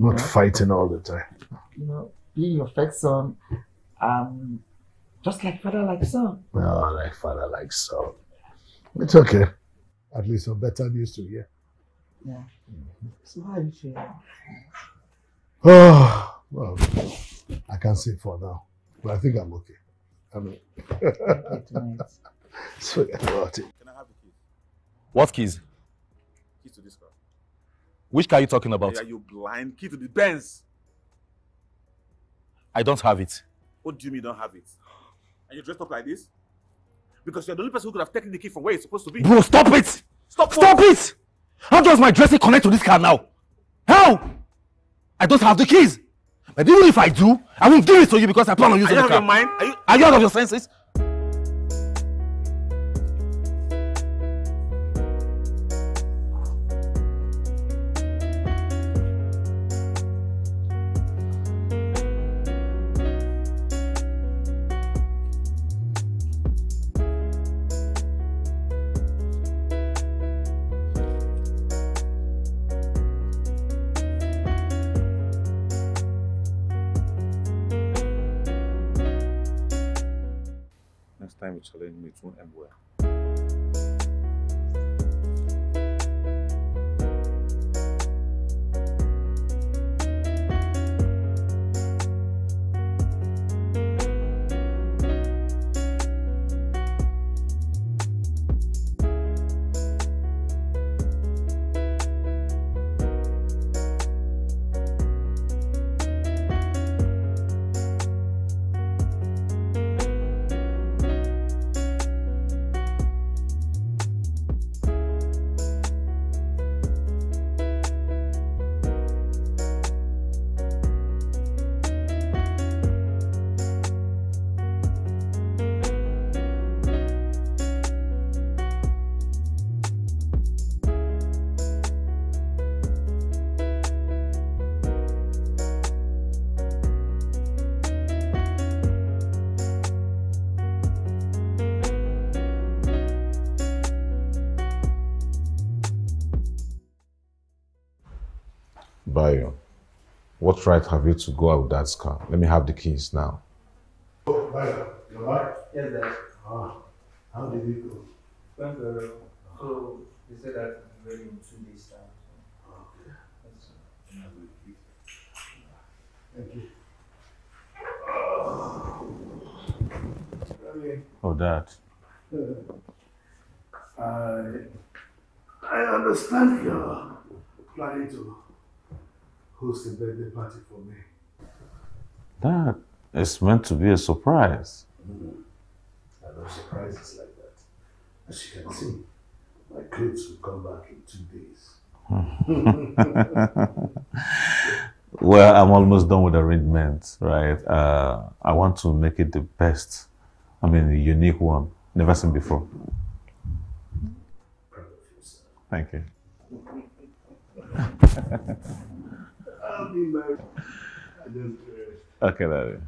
Not fighting all the time. You know, being your fake son, just like father, like son. Oh, like father, like son. It's okay. At least some better news to hear. Yeah. So how are you feeling? Oh, well, I can't say for now, but I think I'm okay. I mean, swear about it. Can I have the keys? What keys? Keys to this car. Which car are you talking about? Hey, are you blind? Key to the Benz. I don't have it. What do you mean you don't have it? And you dressed up like this? Because you're the only person who could have taken the key from where it's supposed to be. Bro, stop it! Stop it! How does my dressing connect to this car now? How? I don't have the keys. But even if I do, I won't give it to you because I plan on using the car. Are you out of your mind? Are you out of your senses? Challenge me, it won't end well. What right have you to go out with that car? Let me have the keys now. Oh, Bayo, you're right? Yes, Dad. Ah, how did it go? Went very well. So, they said that I'm ready in 2 days' time. Okay. Thank you. Oh, Dad. I understand you're planning to host a birthday party for me. That is meant to be a surprise. I love surprises like that. As you can see, my kids will come back in 2 days. Well, I'm almost done with arrangements, right? I want to make it the best. I mean, a unique one. Never seen before. Proud of you, sir. Thank you. I'll be married. I don't care. Okay, that is.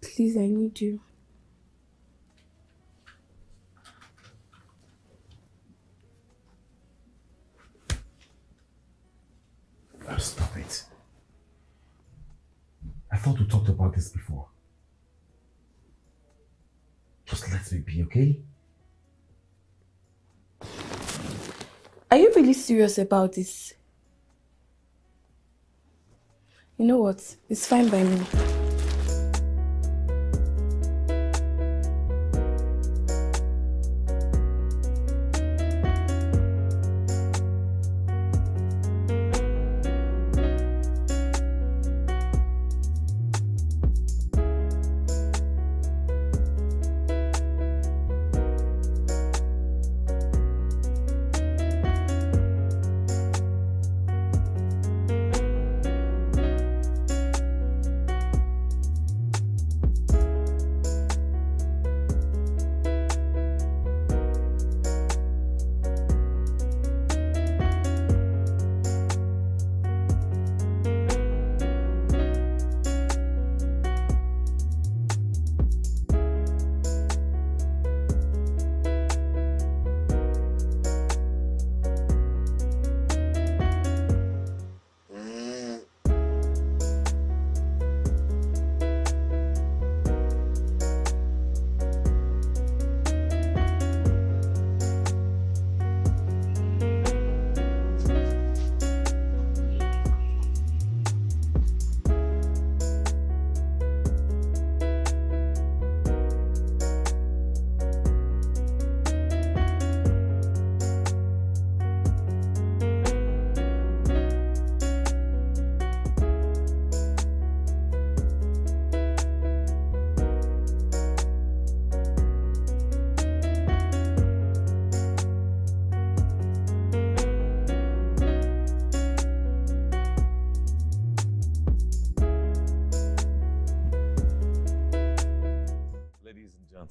Please, I need you. Oh, stop it. I thought we talked about this before. Just let me be, okay? Are you really serious about this? You know what? It's fine by me.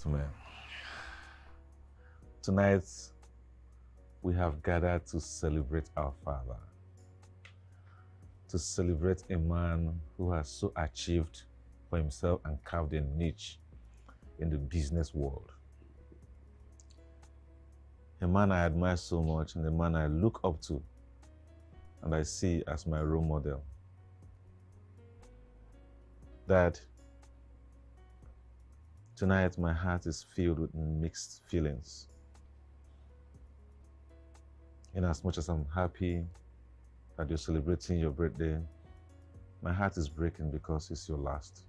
gentlemen, tonight we have gathered to celebrate our father, to celebrate a man who has so achieved for himself and carved a niche in the business world. A man I admire so much and a man I look up to and I see as my role model. Dad, tonight my heart is filled with mixed feelings. And as much as I'm happy that you're celebrating your birthday, my heart is breaking because it's your last.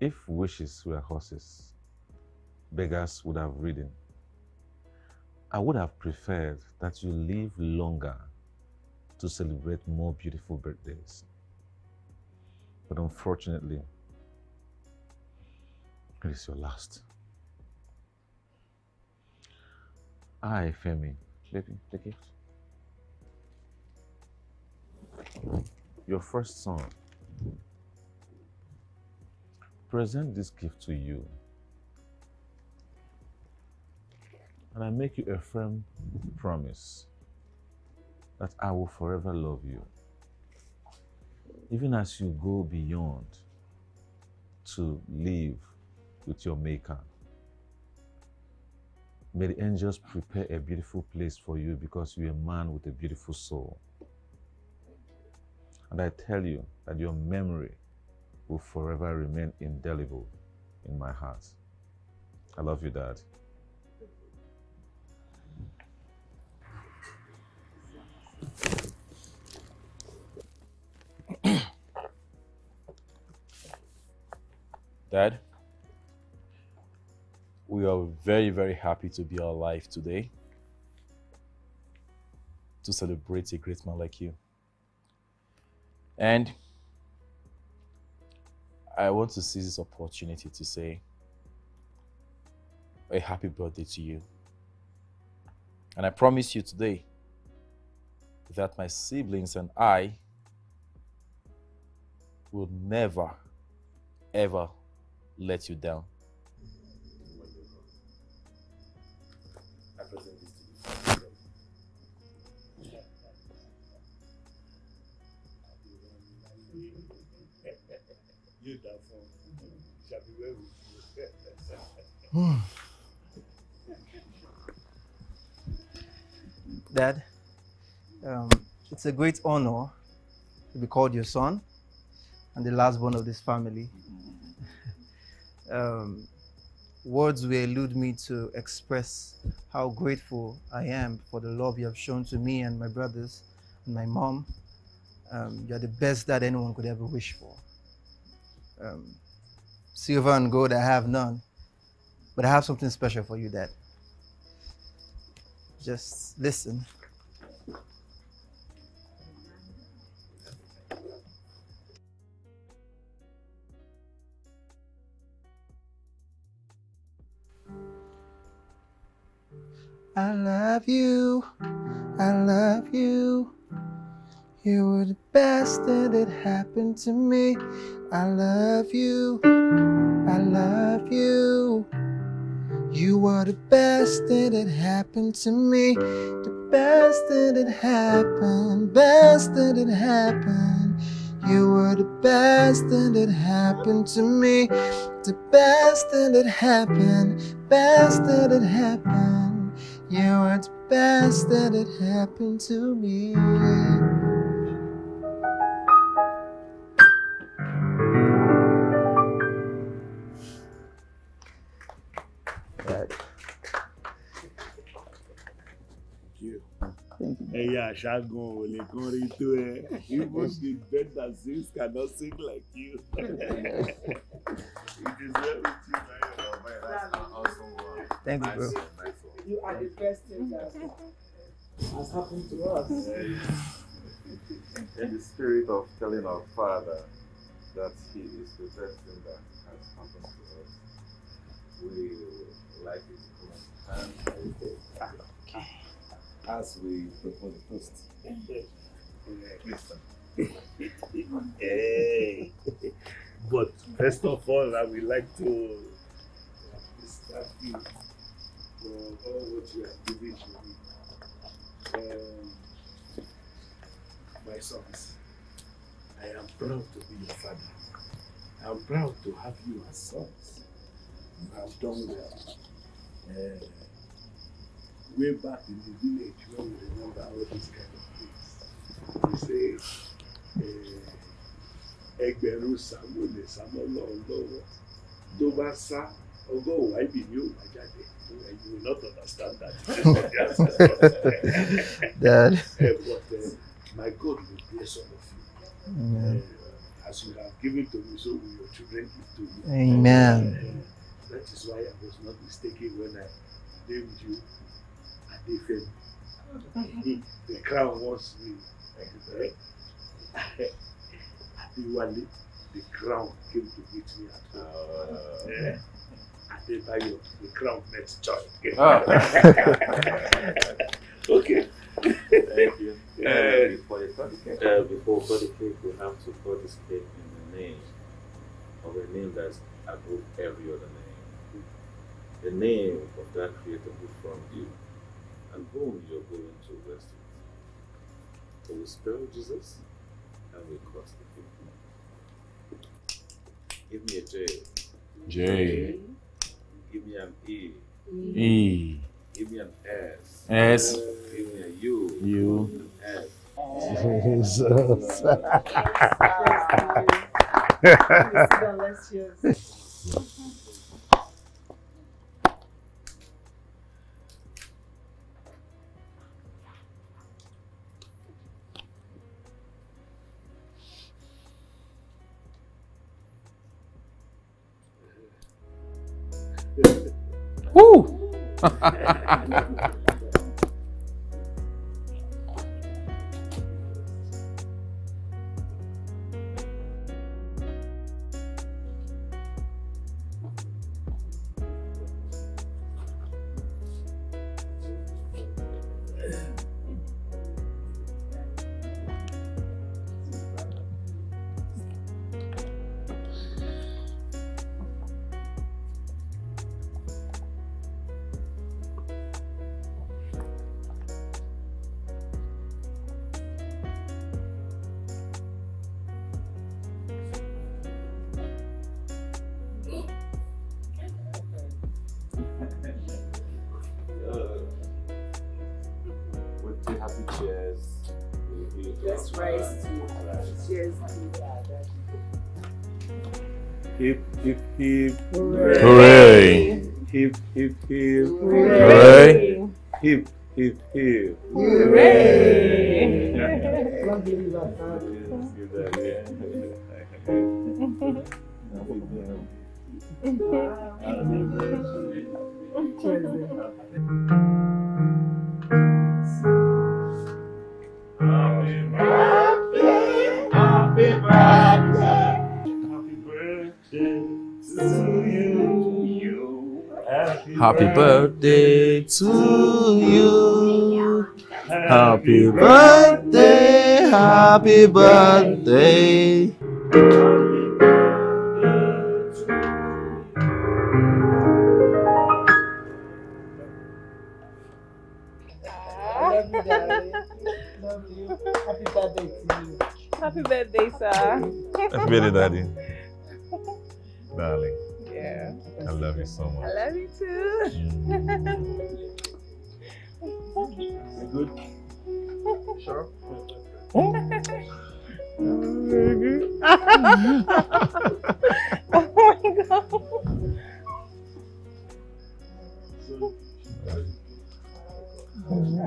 If wishes were horses, beggars would have ridden. I would have preferred that you live longer to celebrate more beautiful birthdays. But unfortunately, it is your last. Aye, Femi. Baby, the gift. Your first son. Present this gift to you. And I make you a firm promise that I will forever love you, even as you go beyond to live with your Maker. May the angels prepare a beautiful place for you because you're a man with a beautiful soul. And I tell you that your memory will forever remain indelible in my heart. I love you, Dad. Dad, we are very, very happy to be alive today to celebrate a great man like you. And I want to seize this opportunity to say a happy birthday to you. And I promise you today that my siblings and I will never, ever let you down. I present this to you. You that phone shall be well with you. Dad, it's a great honor to be called your son and the last born of this family. Words will elude me to express how grateful I am for the love you have shown to me and my brothers and my mom. You're the best that anyone could ever wish for. Silver and gold I have none, but I have something special for you, Dad. Just listen. I love you, I love you. You were the best that had happened to me. I love you, I love you. You were the best that had happened to me. The best that had happened, best that had happened. You were the best that had happened to me. The best that had happened, best that had happened. You are the best that had happened to me. Right. Thank you. Hey, yeah, Shago, Legori to it. You must be better than Zeus cannot sing like you. It is well with you, that's an awesome one. Thank you, bro. You are the best thing that has happened to us. In the spirit of telling our Father that He is the best thing that has happened to us, we would like to come and as we propose the toast. Hey. But First of all, I would like to thank you for all what you have given to me. My sons, I am proud to be your father. I am proud to have you as sons. You have done well. Way back in the village, when we remember all these kind of things, we say, Egberu Samule Samolo Olowo Dobasa Ogo Waibi New Majade. You will not understand that. Dad. But my God will bless all of you. As you have given to me, so will your children give to you. Amen. That is why I was not mistaken when I named you Adefemi. The crown wants me. Wale, the crown came to meet me at home. Adebayo, the crown met joy. Okay. Thank you. Before for the cake, we have to put this cake in the name of a name that's above every other name. The name of that creator who formed you and whom you're going to rest with. So we spell Jesus and we cross the people. Give me a J. J. Give me an E. E. Give me an S. S. Give me a U. U. An F. Jesus. Woo! Happy birthday. Happy birthday to you. I love you, darling. Love you. Happy birthday to you. Happy birthday, sir. Happy birthday, Daddy. Darling. Yeah. I love you so much. I love you too. You good? Sure. Oh. Oh my God. Happy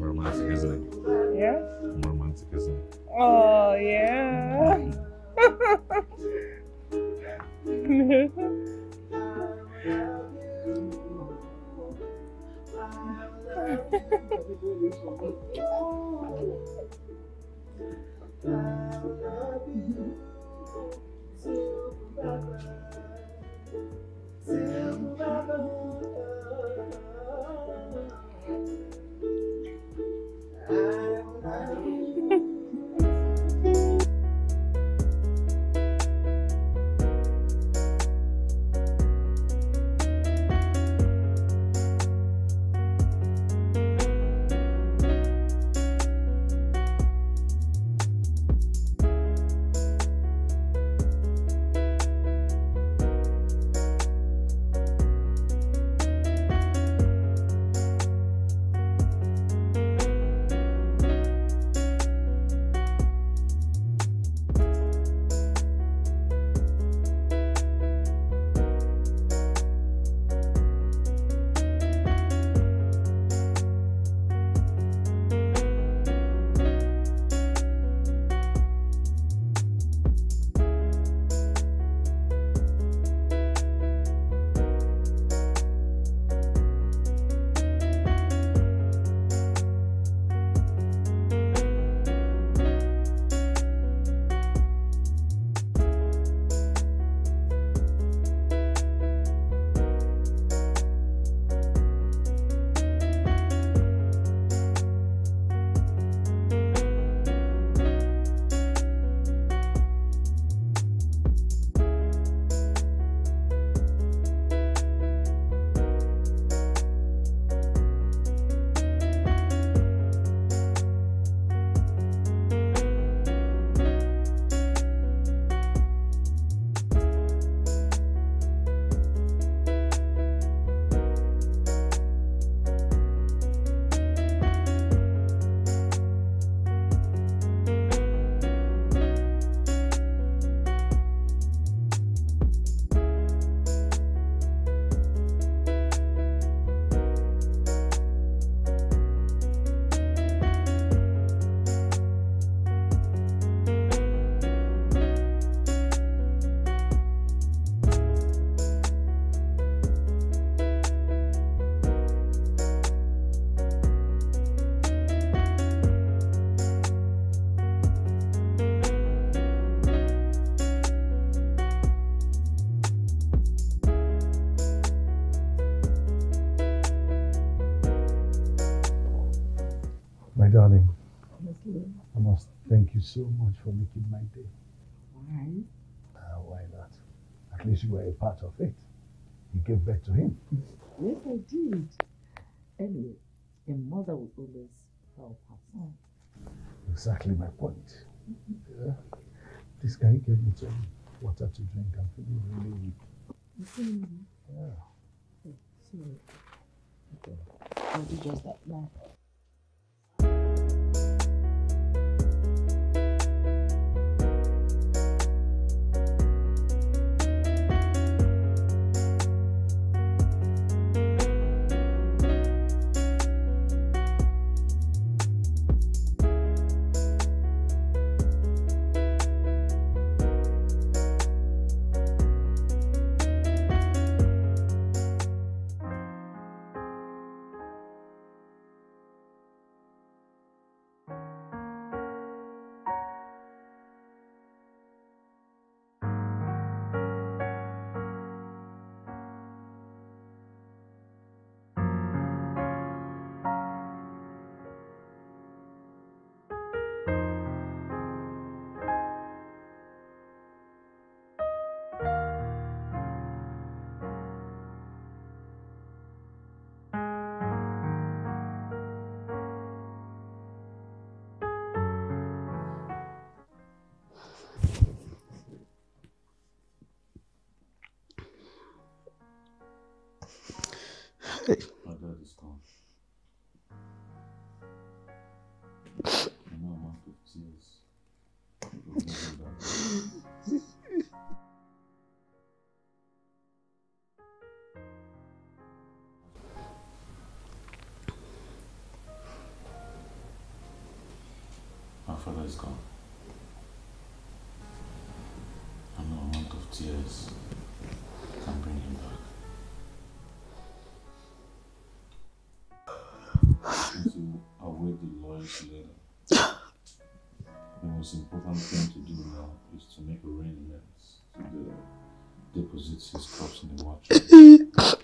Romantic, isn't it? Yeah. Romantic, isn't it? Darling, I must thank you so much for making my day. Why? Why not? At least you were a part of it. You gave birth to him. Yes, I did. Anyway, a mother will always help her son. Exactly my point. Please, can you give me some water to drink? I'm feeling really weak. Yeah. Oh, sorry. Okay. I'll do just that now. My dad is gone. No amount of tears. My father is gone. And no amount of tears can bring him back. most important thing to do now is to make arrangements to deposit his crops in the watch.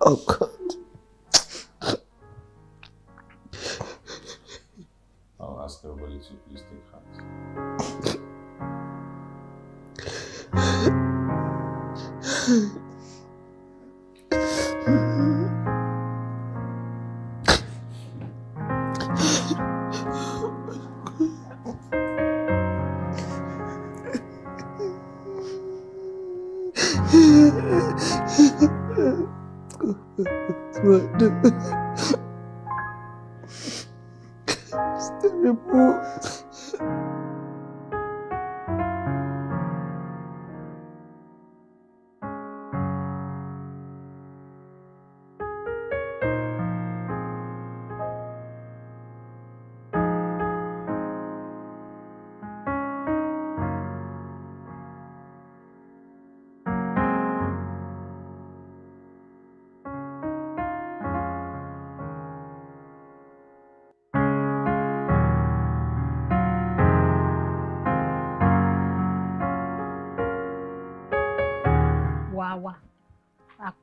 Oh God. I'll ask everybody to please take heart.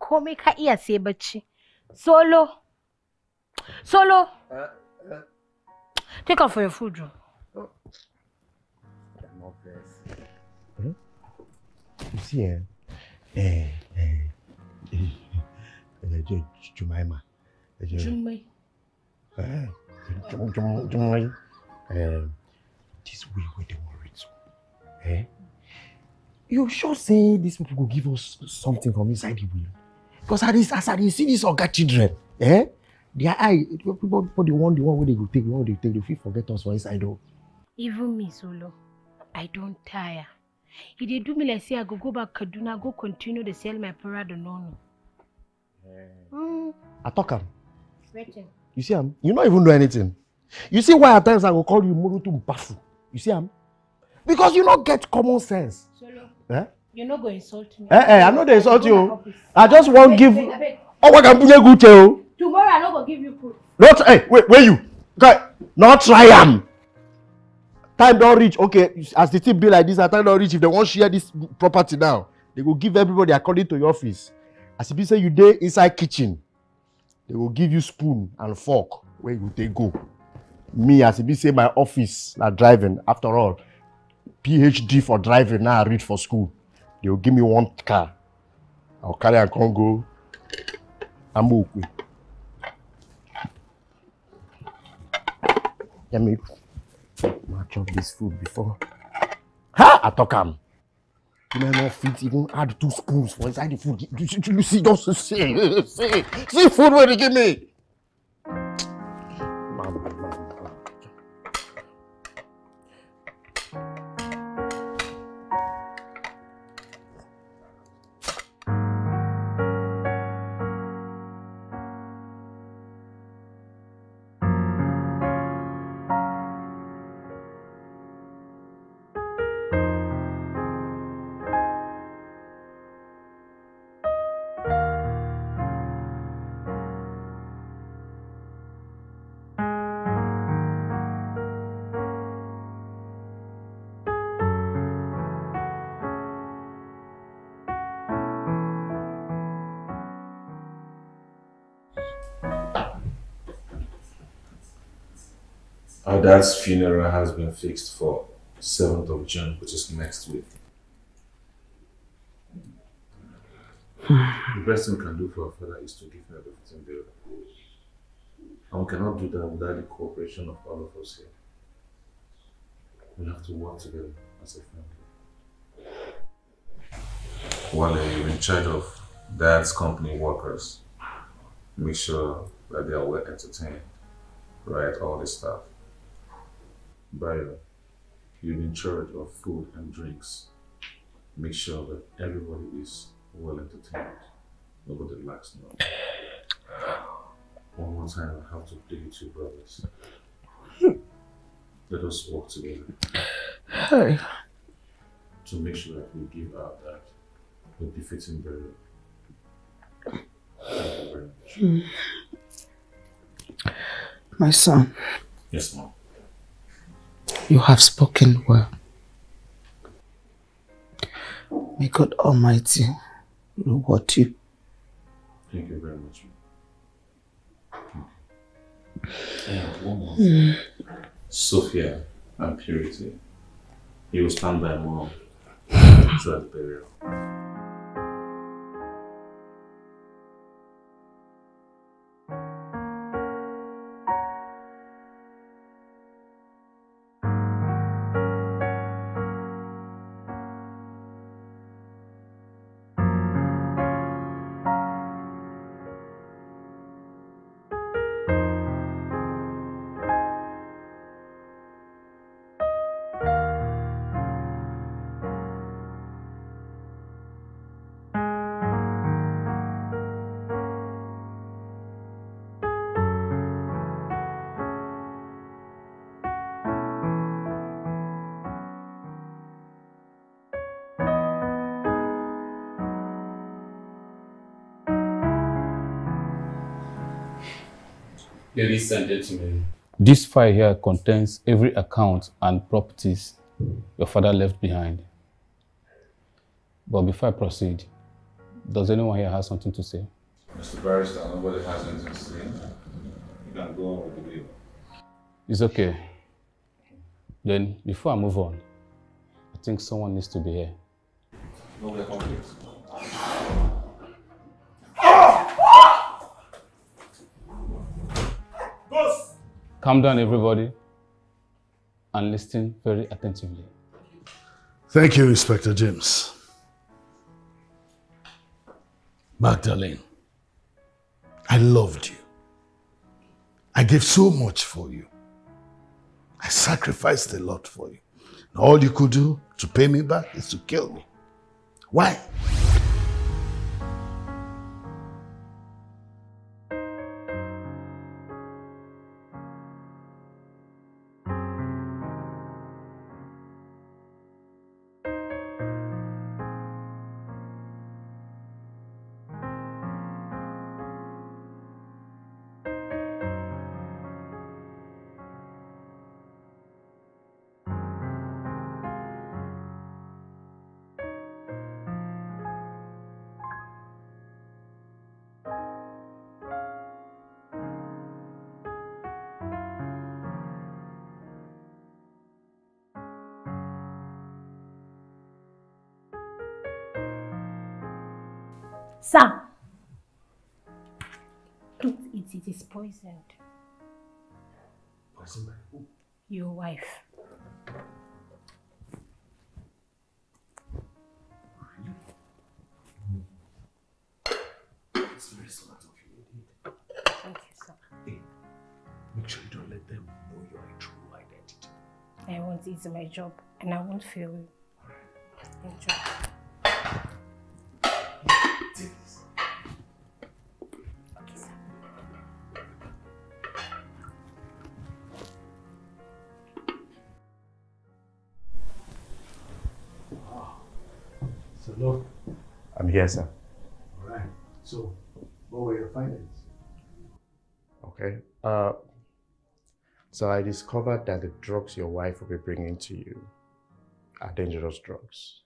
Komai ka iya sai bacci. Solo. Solo. Take off your food. Oh. More place. Hmm? You see, Jemima. Jumai. Jumai. This way we don't worry so. Eh? You sure say these people will give us something from inside the wheel? Because as I see these Oga children, eh? Their eye, people, the one where they go take, the one they take, they feel forget us for inside. Even me, Solo, I don't tire. If they do me like say, I go back Kaduna, go continue to sell my parado nono. I talk him. You see him? You not even do anything. You see why at times I go call you Murutu Mbafu. You see him? Because you not get common sense. Solo. Eh? You're not going to insult me. Eh, I'm not going to insult you. I just won't give. Oh, I can be a good tell. Tomorrow I'm not going to give you food. Not, hey, where you? Okay, not try am. Time don't reach. Okay, as the thing be like this, I time don't reach. If they won't share this property now, they will give everybody according to your office. As if you say you dey inside kitchen, they will give you spoon and fork. Where you they go? Me, as if you say my office are driving. After all, PhD for driving now. I read for school. They'll give me one car. I'll carry a Congo. I'm okay. Let me match up this food before. Ha! I talk am. You may not fit even add 2 spoons for inside the food. You see, just see food where they give me. Our dad's funeral has been fixed for 7th of June, which is next week. The best thing we can do for our father is to give him everything there. And we cannot do that without the cooperation of all of us here. We have to work together as a family. Wale, you're in charge of dad's company workers. Make sure that they are well entertained. Right, all this stuff. Byron, you're in charge of food and drinks. Make sure that everybody is well entertained. Nobody lacks none. One more time, I have to plead to you, brothers. Let us work together. Hey. To make sure that we give our dad a befitting burial. Thank you very much. My son. Yes, ma'am. You have spoken well. May God Almighty reward you. Thank you very much. One more thing. Sophia and Purity, you will stand by mom throughout the burial. Ladies and gentlemen, this file here contains every account and properties your father left behind. But before I proceed, does anyone here have something to say? Mr. Barrister, nobody has anything to say. You can go on with the waiver. It's okay. Then, before I move on, I think someone needs to be here. Nobody complains. Calm down, everybody, and listen very attentively. Thank you, Inspector James. Magdalene, I loved you. I gave so much for you. I sacrificed a lot for you. And all you could do to pay me back is to kill me. Why? Sir, don't eat it, it's poisoned. Poisoned by who? Your wife. It's very smart of you, indeed. Thank you, sir. Hey, make sure you don't let them know your true identity. I won't, it's my job, and I won't fail you. Enjoy. Hello? I'm here, sir. All right. So, what were your findings? Okay. So I discovered that the drugs your wife will be bringing to you are dangerous drugs.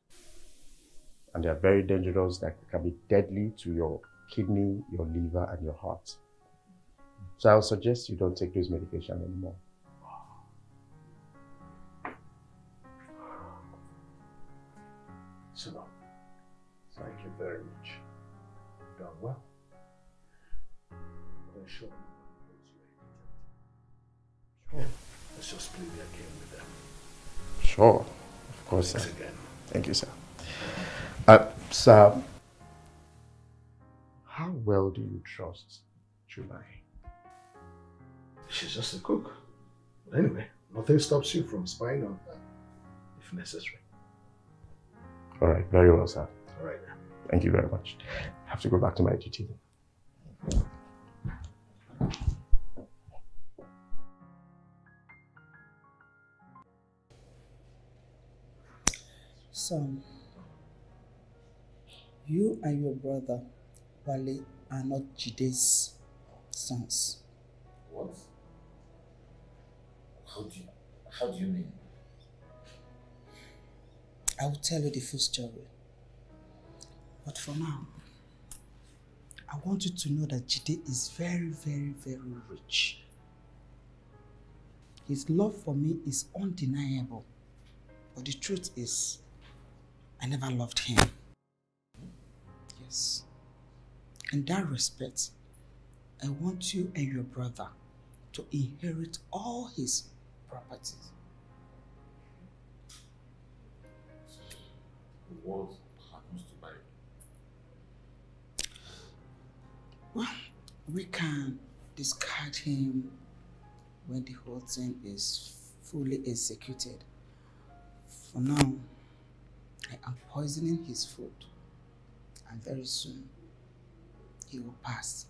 And they are very dangerous, that can be deadly to your kidney, your liver, and your heart. So I would suggest you don't take this medication anymore. So, thank you very much. You've done well. They're showing you. Sure. Let's just play that game with them. Sure. Of course, sir. Thanks again. Thank you, sir. Sir, how well do you trust Jumai? She's just a cook. But anyway, nothing stops you from spying on her if necessary. All right, very well, sir. All right. Thank you very much. I have to go back to my duty. Son, you and your brother, Wale, are not Jide's sons. What? How do you mean? I will tell you the full story. But for now, I want you to know that Jide is very, very, very rich. His love for me is undeniable. But the truth is, I never loved him. Yes. In that respect, I want you and your brother to inherit all his properties. What happens to Barry? Well, we can discard him when the whole thing is fully executed. For now, I am poisoning his food, and very soon he will pass.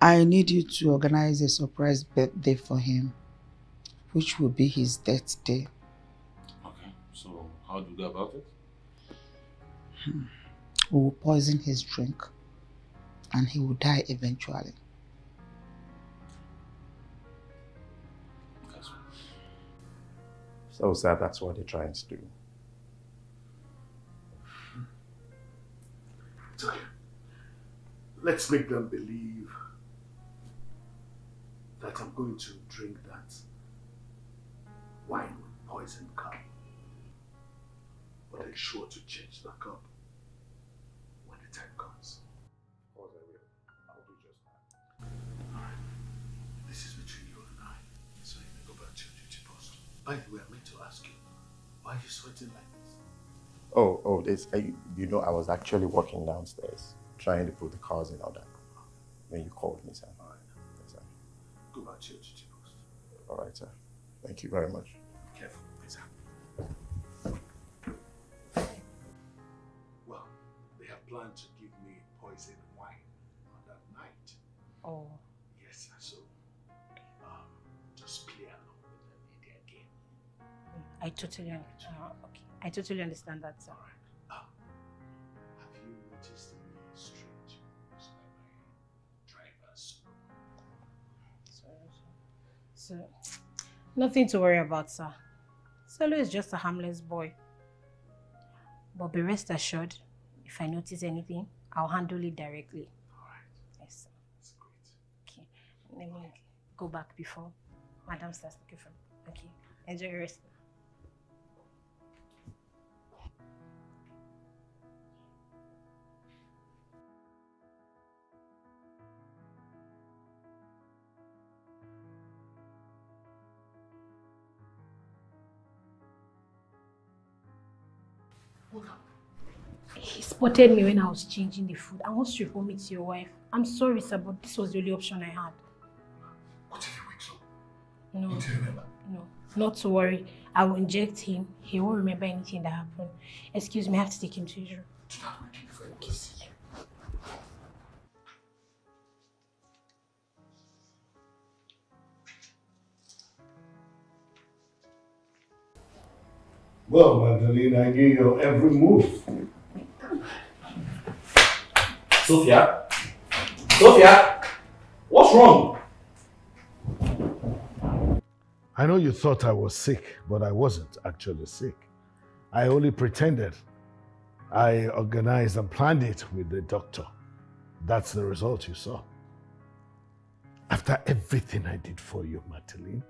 I need you to organize a surprise birthday for him, which will be his death day. Okay, so how do we go about it? We will poison his drink, and he will die eventually. Okay, so sad, that's what they're trying to do. So, let's make them believe that I'm going to drink that wine with poison cup. But I'm sure to change the cup when the time comes. Of course I will. I'll do just that. Alright. This is between you and I. So you may go back to your duty post. By the way, I meant to ask you, why are you sweating like this? Oh, this. You know, I was actually walking downstairs trying to put the cars in order when you called me, sir. Go back to your duty post. All right, sir. Thank you very much. Be careful, sir. Well, they have planned to give me poison wine on that night. Oh. Yes, sir. So, just clear up with the lady again. I totally understand. Okay. I totally understand that, sir. All right. Have you noticed the mystery? So, nothing to worry about, sir. Solo is just a harmless boy. But be rest assured, if I notice anything, I'll handle it directly. All right. Yes, sir. That's great. Okay. Let me go back before Madam starts looking for me. Okay. Enjoy your rest. He spotted me when I was changing the food. I want to report me to your wife. I'm sorry, sir, but this was the only option I had. What if he wakes up? No. Don't you remember? No. Not to worry. I will inject him. He won't remember anything that happened. Excuse me, I have to take him to his room. Okay. Well, Magdalene, I knew your every move. Sophia? Sophia? What's wrong? I know you thought I was sick, but I wasn't actually sick. I only pretended. I organized and planned it with the doctor. That's the result you saw. After everything I did for you, Magdalene, you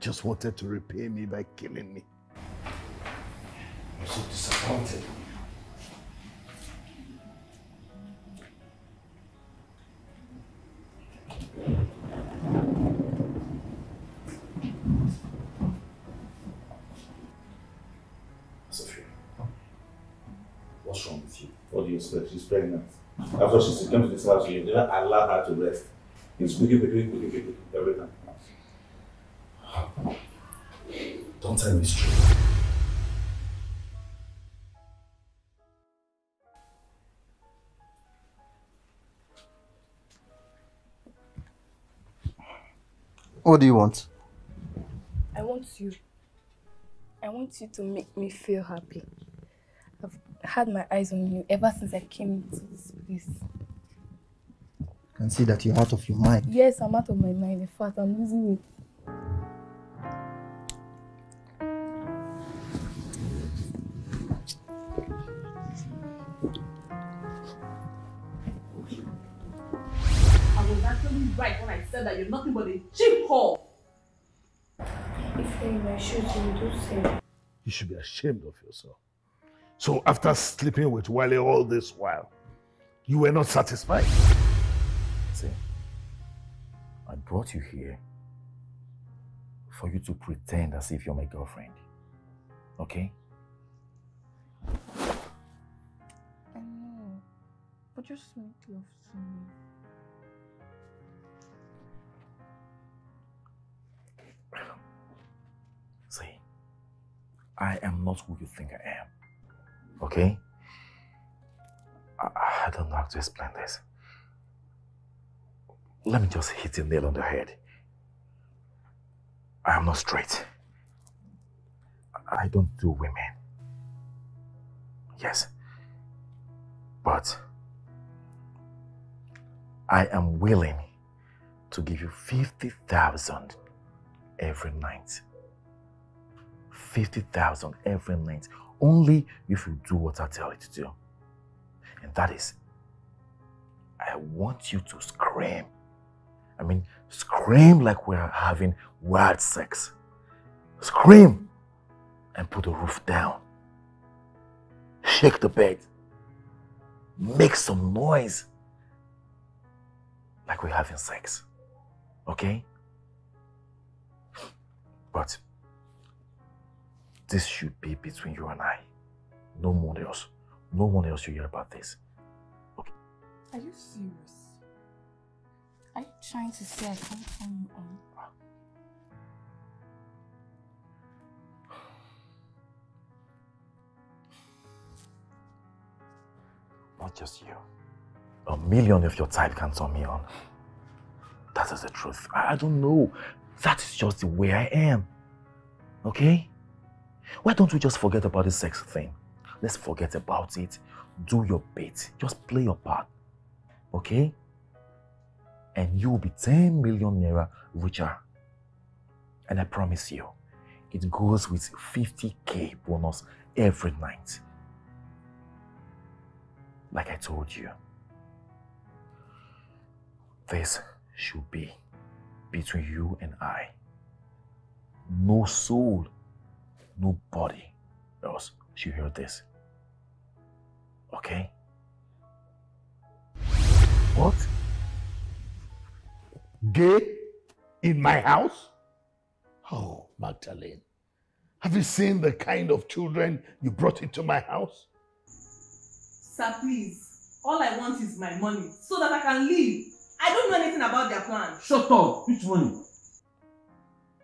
just wanted to repay me by killing me. I'm so disappointed. Sophia, what's wrong with you? What do you expect? She's pregnant. After she's come to this house, you never allow her to rest. You're squeaky, squeaky, every time. Don't tell me it's true. What do you want? I want you. I want you to make me feel happy. I've had my eyes on you ever since I came into this place. I can see that you're out of your mind. Yes, I'm out of my mind. In fact, I'm losing it. I was actually right when I said that you're nothing but a cheap whore. If you're in my shoes, you do say. You should be ashamed of yourself. So after sleeping with Wale all this while, you were not satisfied. See, I brought you here for you to pretend as if you're my girlfriend, okay? I know, but just make love to me. See, I am not who you think I am. Okay? I don't know how to explain this. Let me just hit the nail on the head. I am not straight. I don't do women. Yes. But I am willing to give you 50,000 every night. 50,000 every night. Only if you do what I tell you to do. And that is, I want you to scream. I mean, scream like we're having wild sex. Scream and put the roof down. Shake the bed. Make some noise like we're having sex. Okay? But this should be between you and I. No one else. No one else should hear about this. Okay. Are you serious? Are you trying to say I can't turn you on? Not just you. A million of your type can turn me on. That is the truth. I don't know. That is just the way I am. Okay? Why don't we just forget about this sex thing? Let's forget about it. Do your bit. Just play your part. Okay? And you'll be 10 million naira richer. And I promise you, it goes with 50k bonus every night. Like I told you, this should be between you and I. No soul. Nobody else should hear this. Okay? What? Gay? In my house? Oh, Magdalene. Have you seen the kind of children you brought into my house? Sir, please. All I want is my money so that I can leave. I don't know anything about their plan. Shut up. Which money?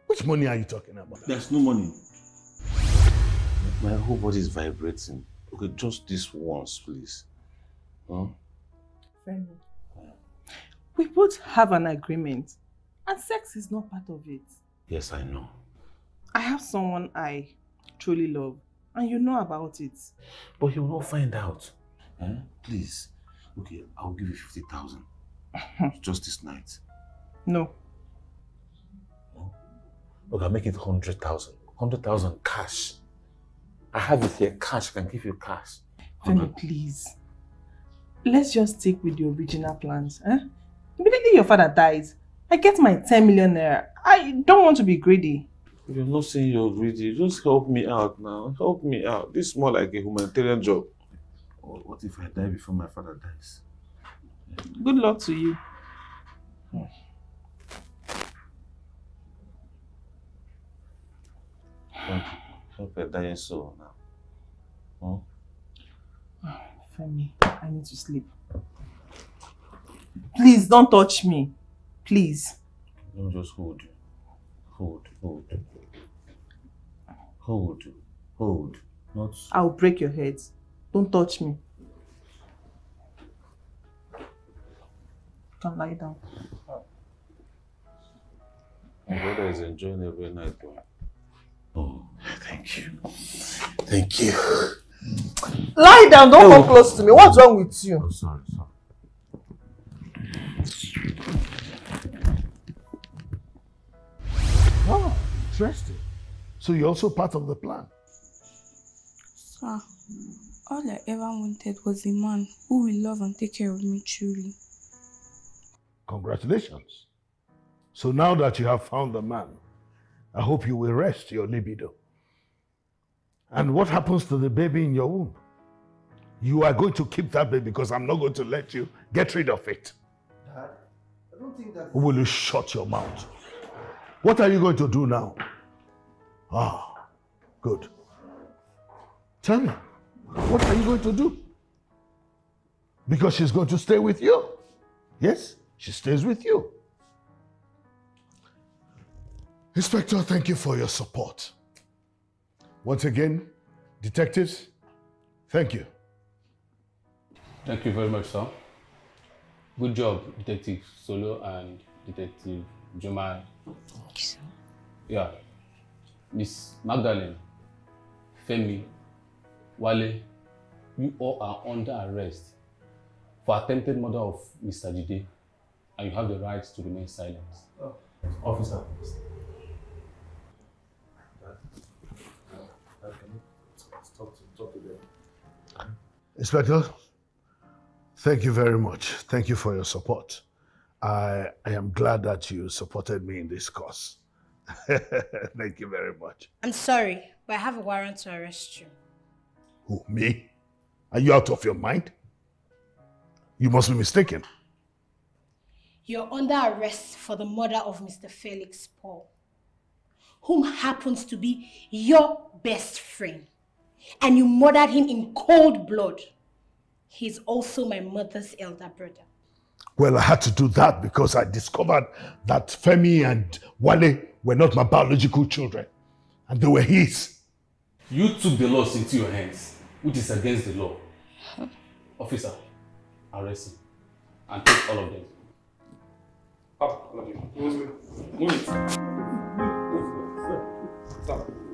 Which money are you talking about? There's no money. My whole body is vibrating. Okay, just this once, please. Huh? Femi, we both have an agreement, and sex is not part of it. Yes, I know. I have someone I truly love, and you know about it. But you will not find out. Eh? Please. Okay, I'll give you 50,000. Just this night. No. No? Okay, I'll make it 100,000. 100,000 cash. I have it here, cash. I can give you cash. Femi, please. Let's just stick with the original plans. Eh? Immediately your father dies, I get my 10 million naira. I don't want to be greedy. You're not saying you're greedy. Just help me out now. Help me out. This is more like a humanitarian job. What if I die before my father dies? Good luck to you. Hmm. Thank you. You're dying so now. Huh? Femi, I need to sleep. Please don't touch me. Please. Don't just hold. Hold, hold. Hold, hold. Not. I'll break your head. Don't touch me. Come lie down. My brother is enjoying every night. Oh, thank you. Thank you. Lie down, don't come close to me. What's wrong with you? Oh, sorry, sorry. Oh, interesting. So you're also part of the plan? Sir, all I ever wanted was a man who will love and take care of me truly. Congratulations. So now that you have found the man, I hope you will rest your libido. And what happens to the baby in your womb? You are going to keep that baby because I'm not going to let you get rid of it. Dad, I don't think that... Will you shut your mouth? What are you going to do now? Ah, good. Tell me, what are you going to do? Because she's going to stay with you. Yes, she stays with you. Inspector, thank you for your support. Once again, detectives, thank you. Thank you very much, sir. Good job, Detective Solo and Detective Jumai. Thank you, sir. Yeah. Miss Magdalene, Femi, Wale, you all are under arrest for attempted murder of Mr. Jide, and you have the right to remain silent. Oh. Officer. Inspector, thank you very much. Thank you for your support. I am glad that you supported me in this cause. Thank you very much. I'm sorry, but I have a warrant to arrest you. Who, me? Are you out of your mind? You must be mistaken. You're under arrest for the murder of Mr. Felix Paul, whom happens to be your best friend. And you murdered him in cold blood. He's also my mother's elder brother. Well, I had to do that because I discovered that Femi and Wale were not my biological children. And they were his. You took the laws into your hands, which is against the law. Officer, arrest him. And take all of them. Up, all of you. Move it. Move it. Stop.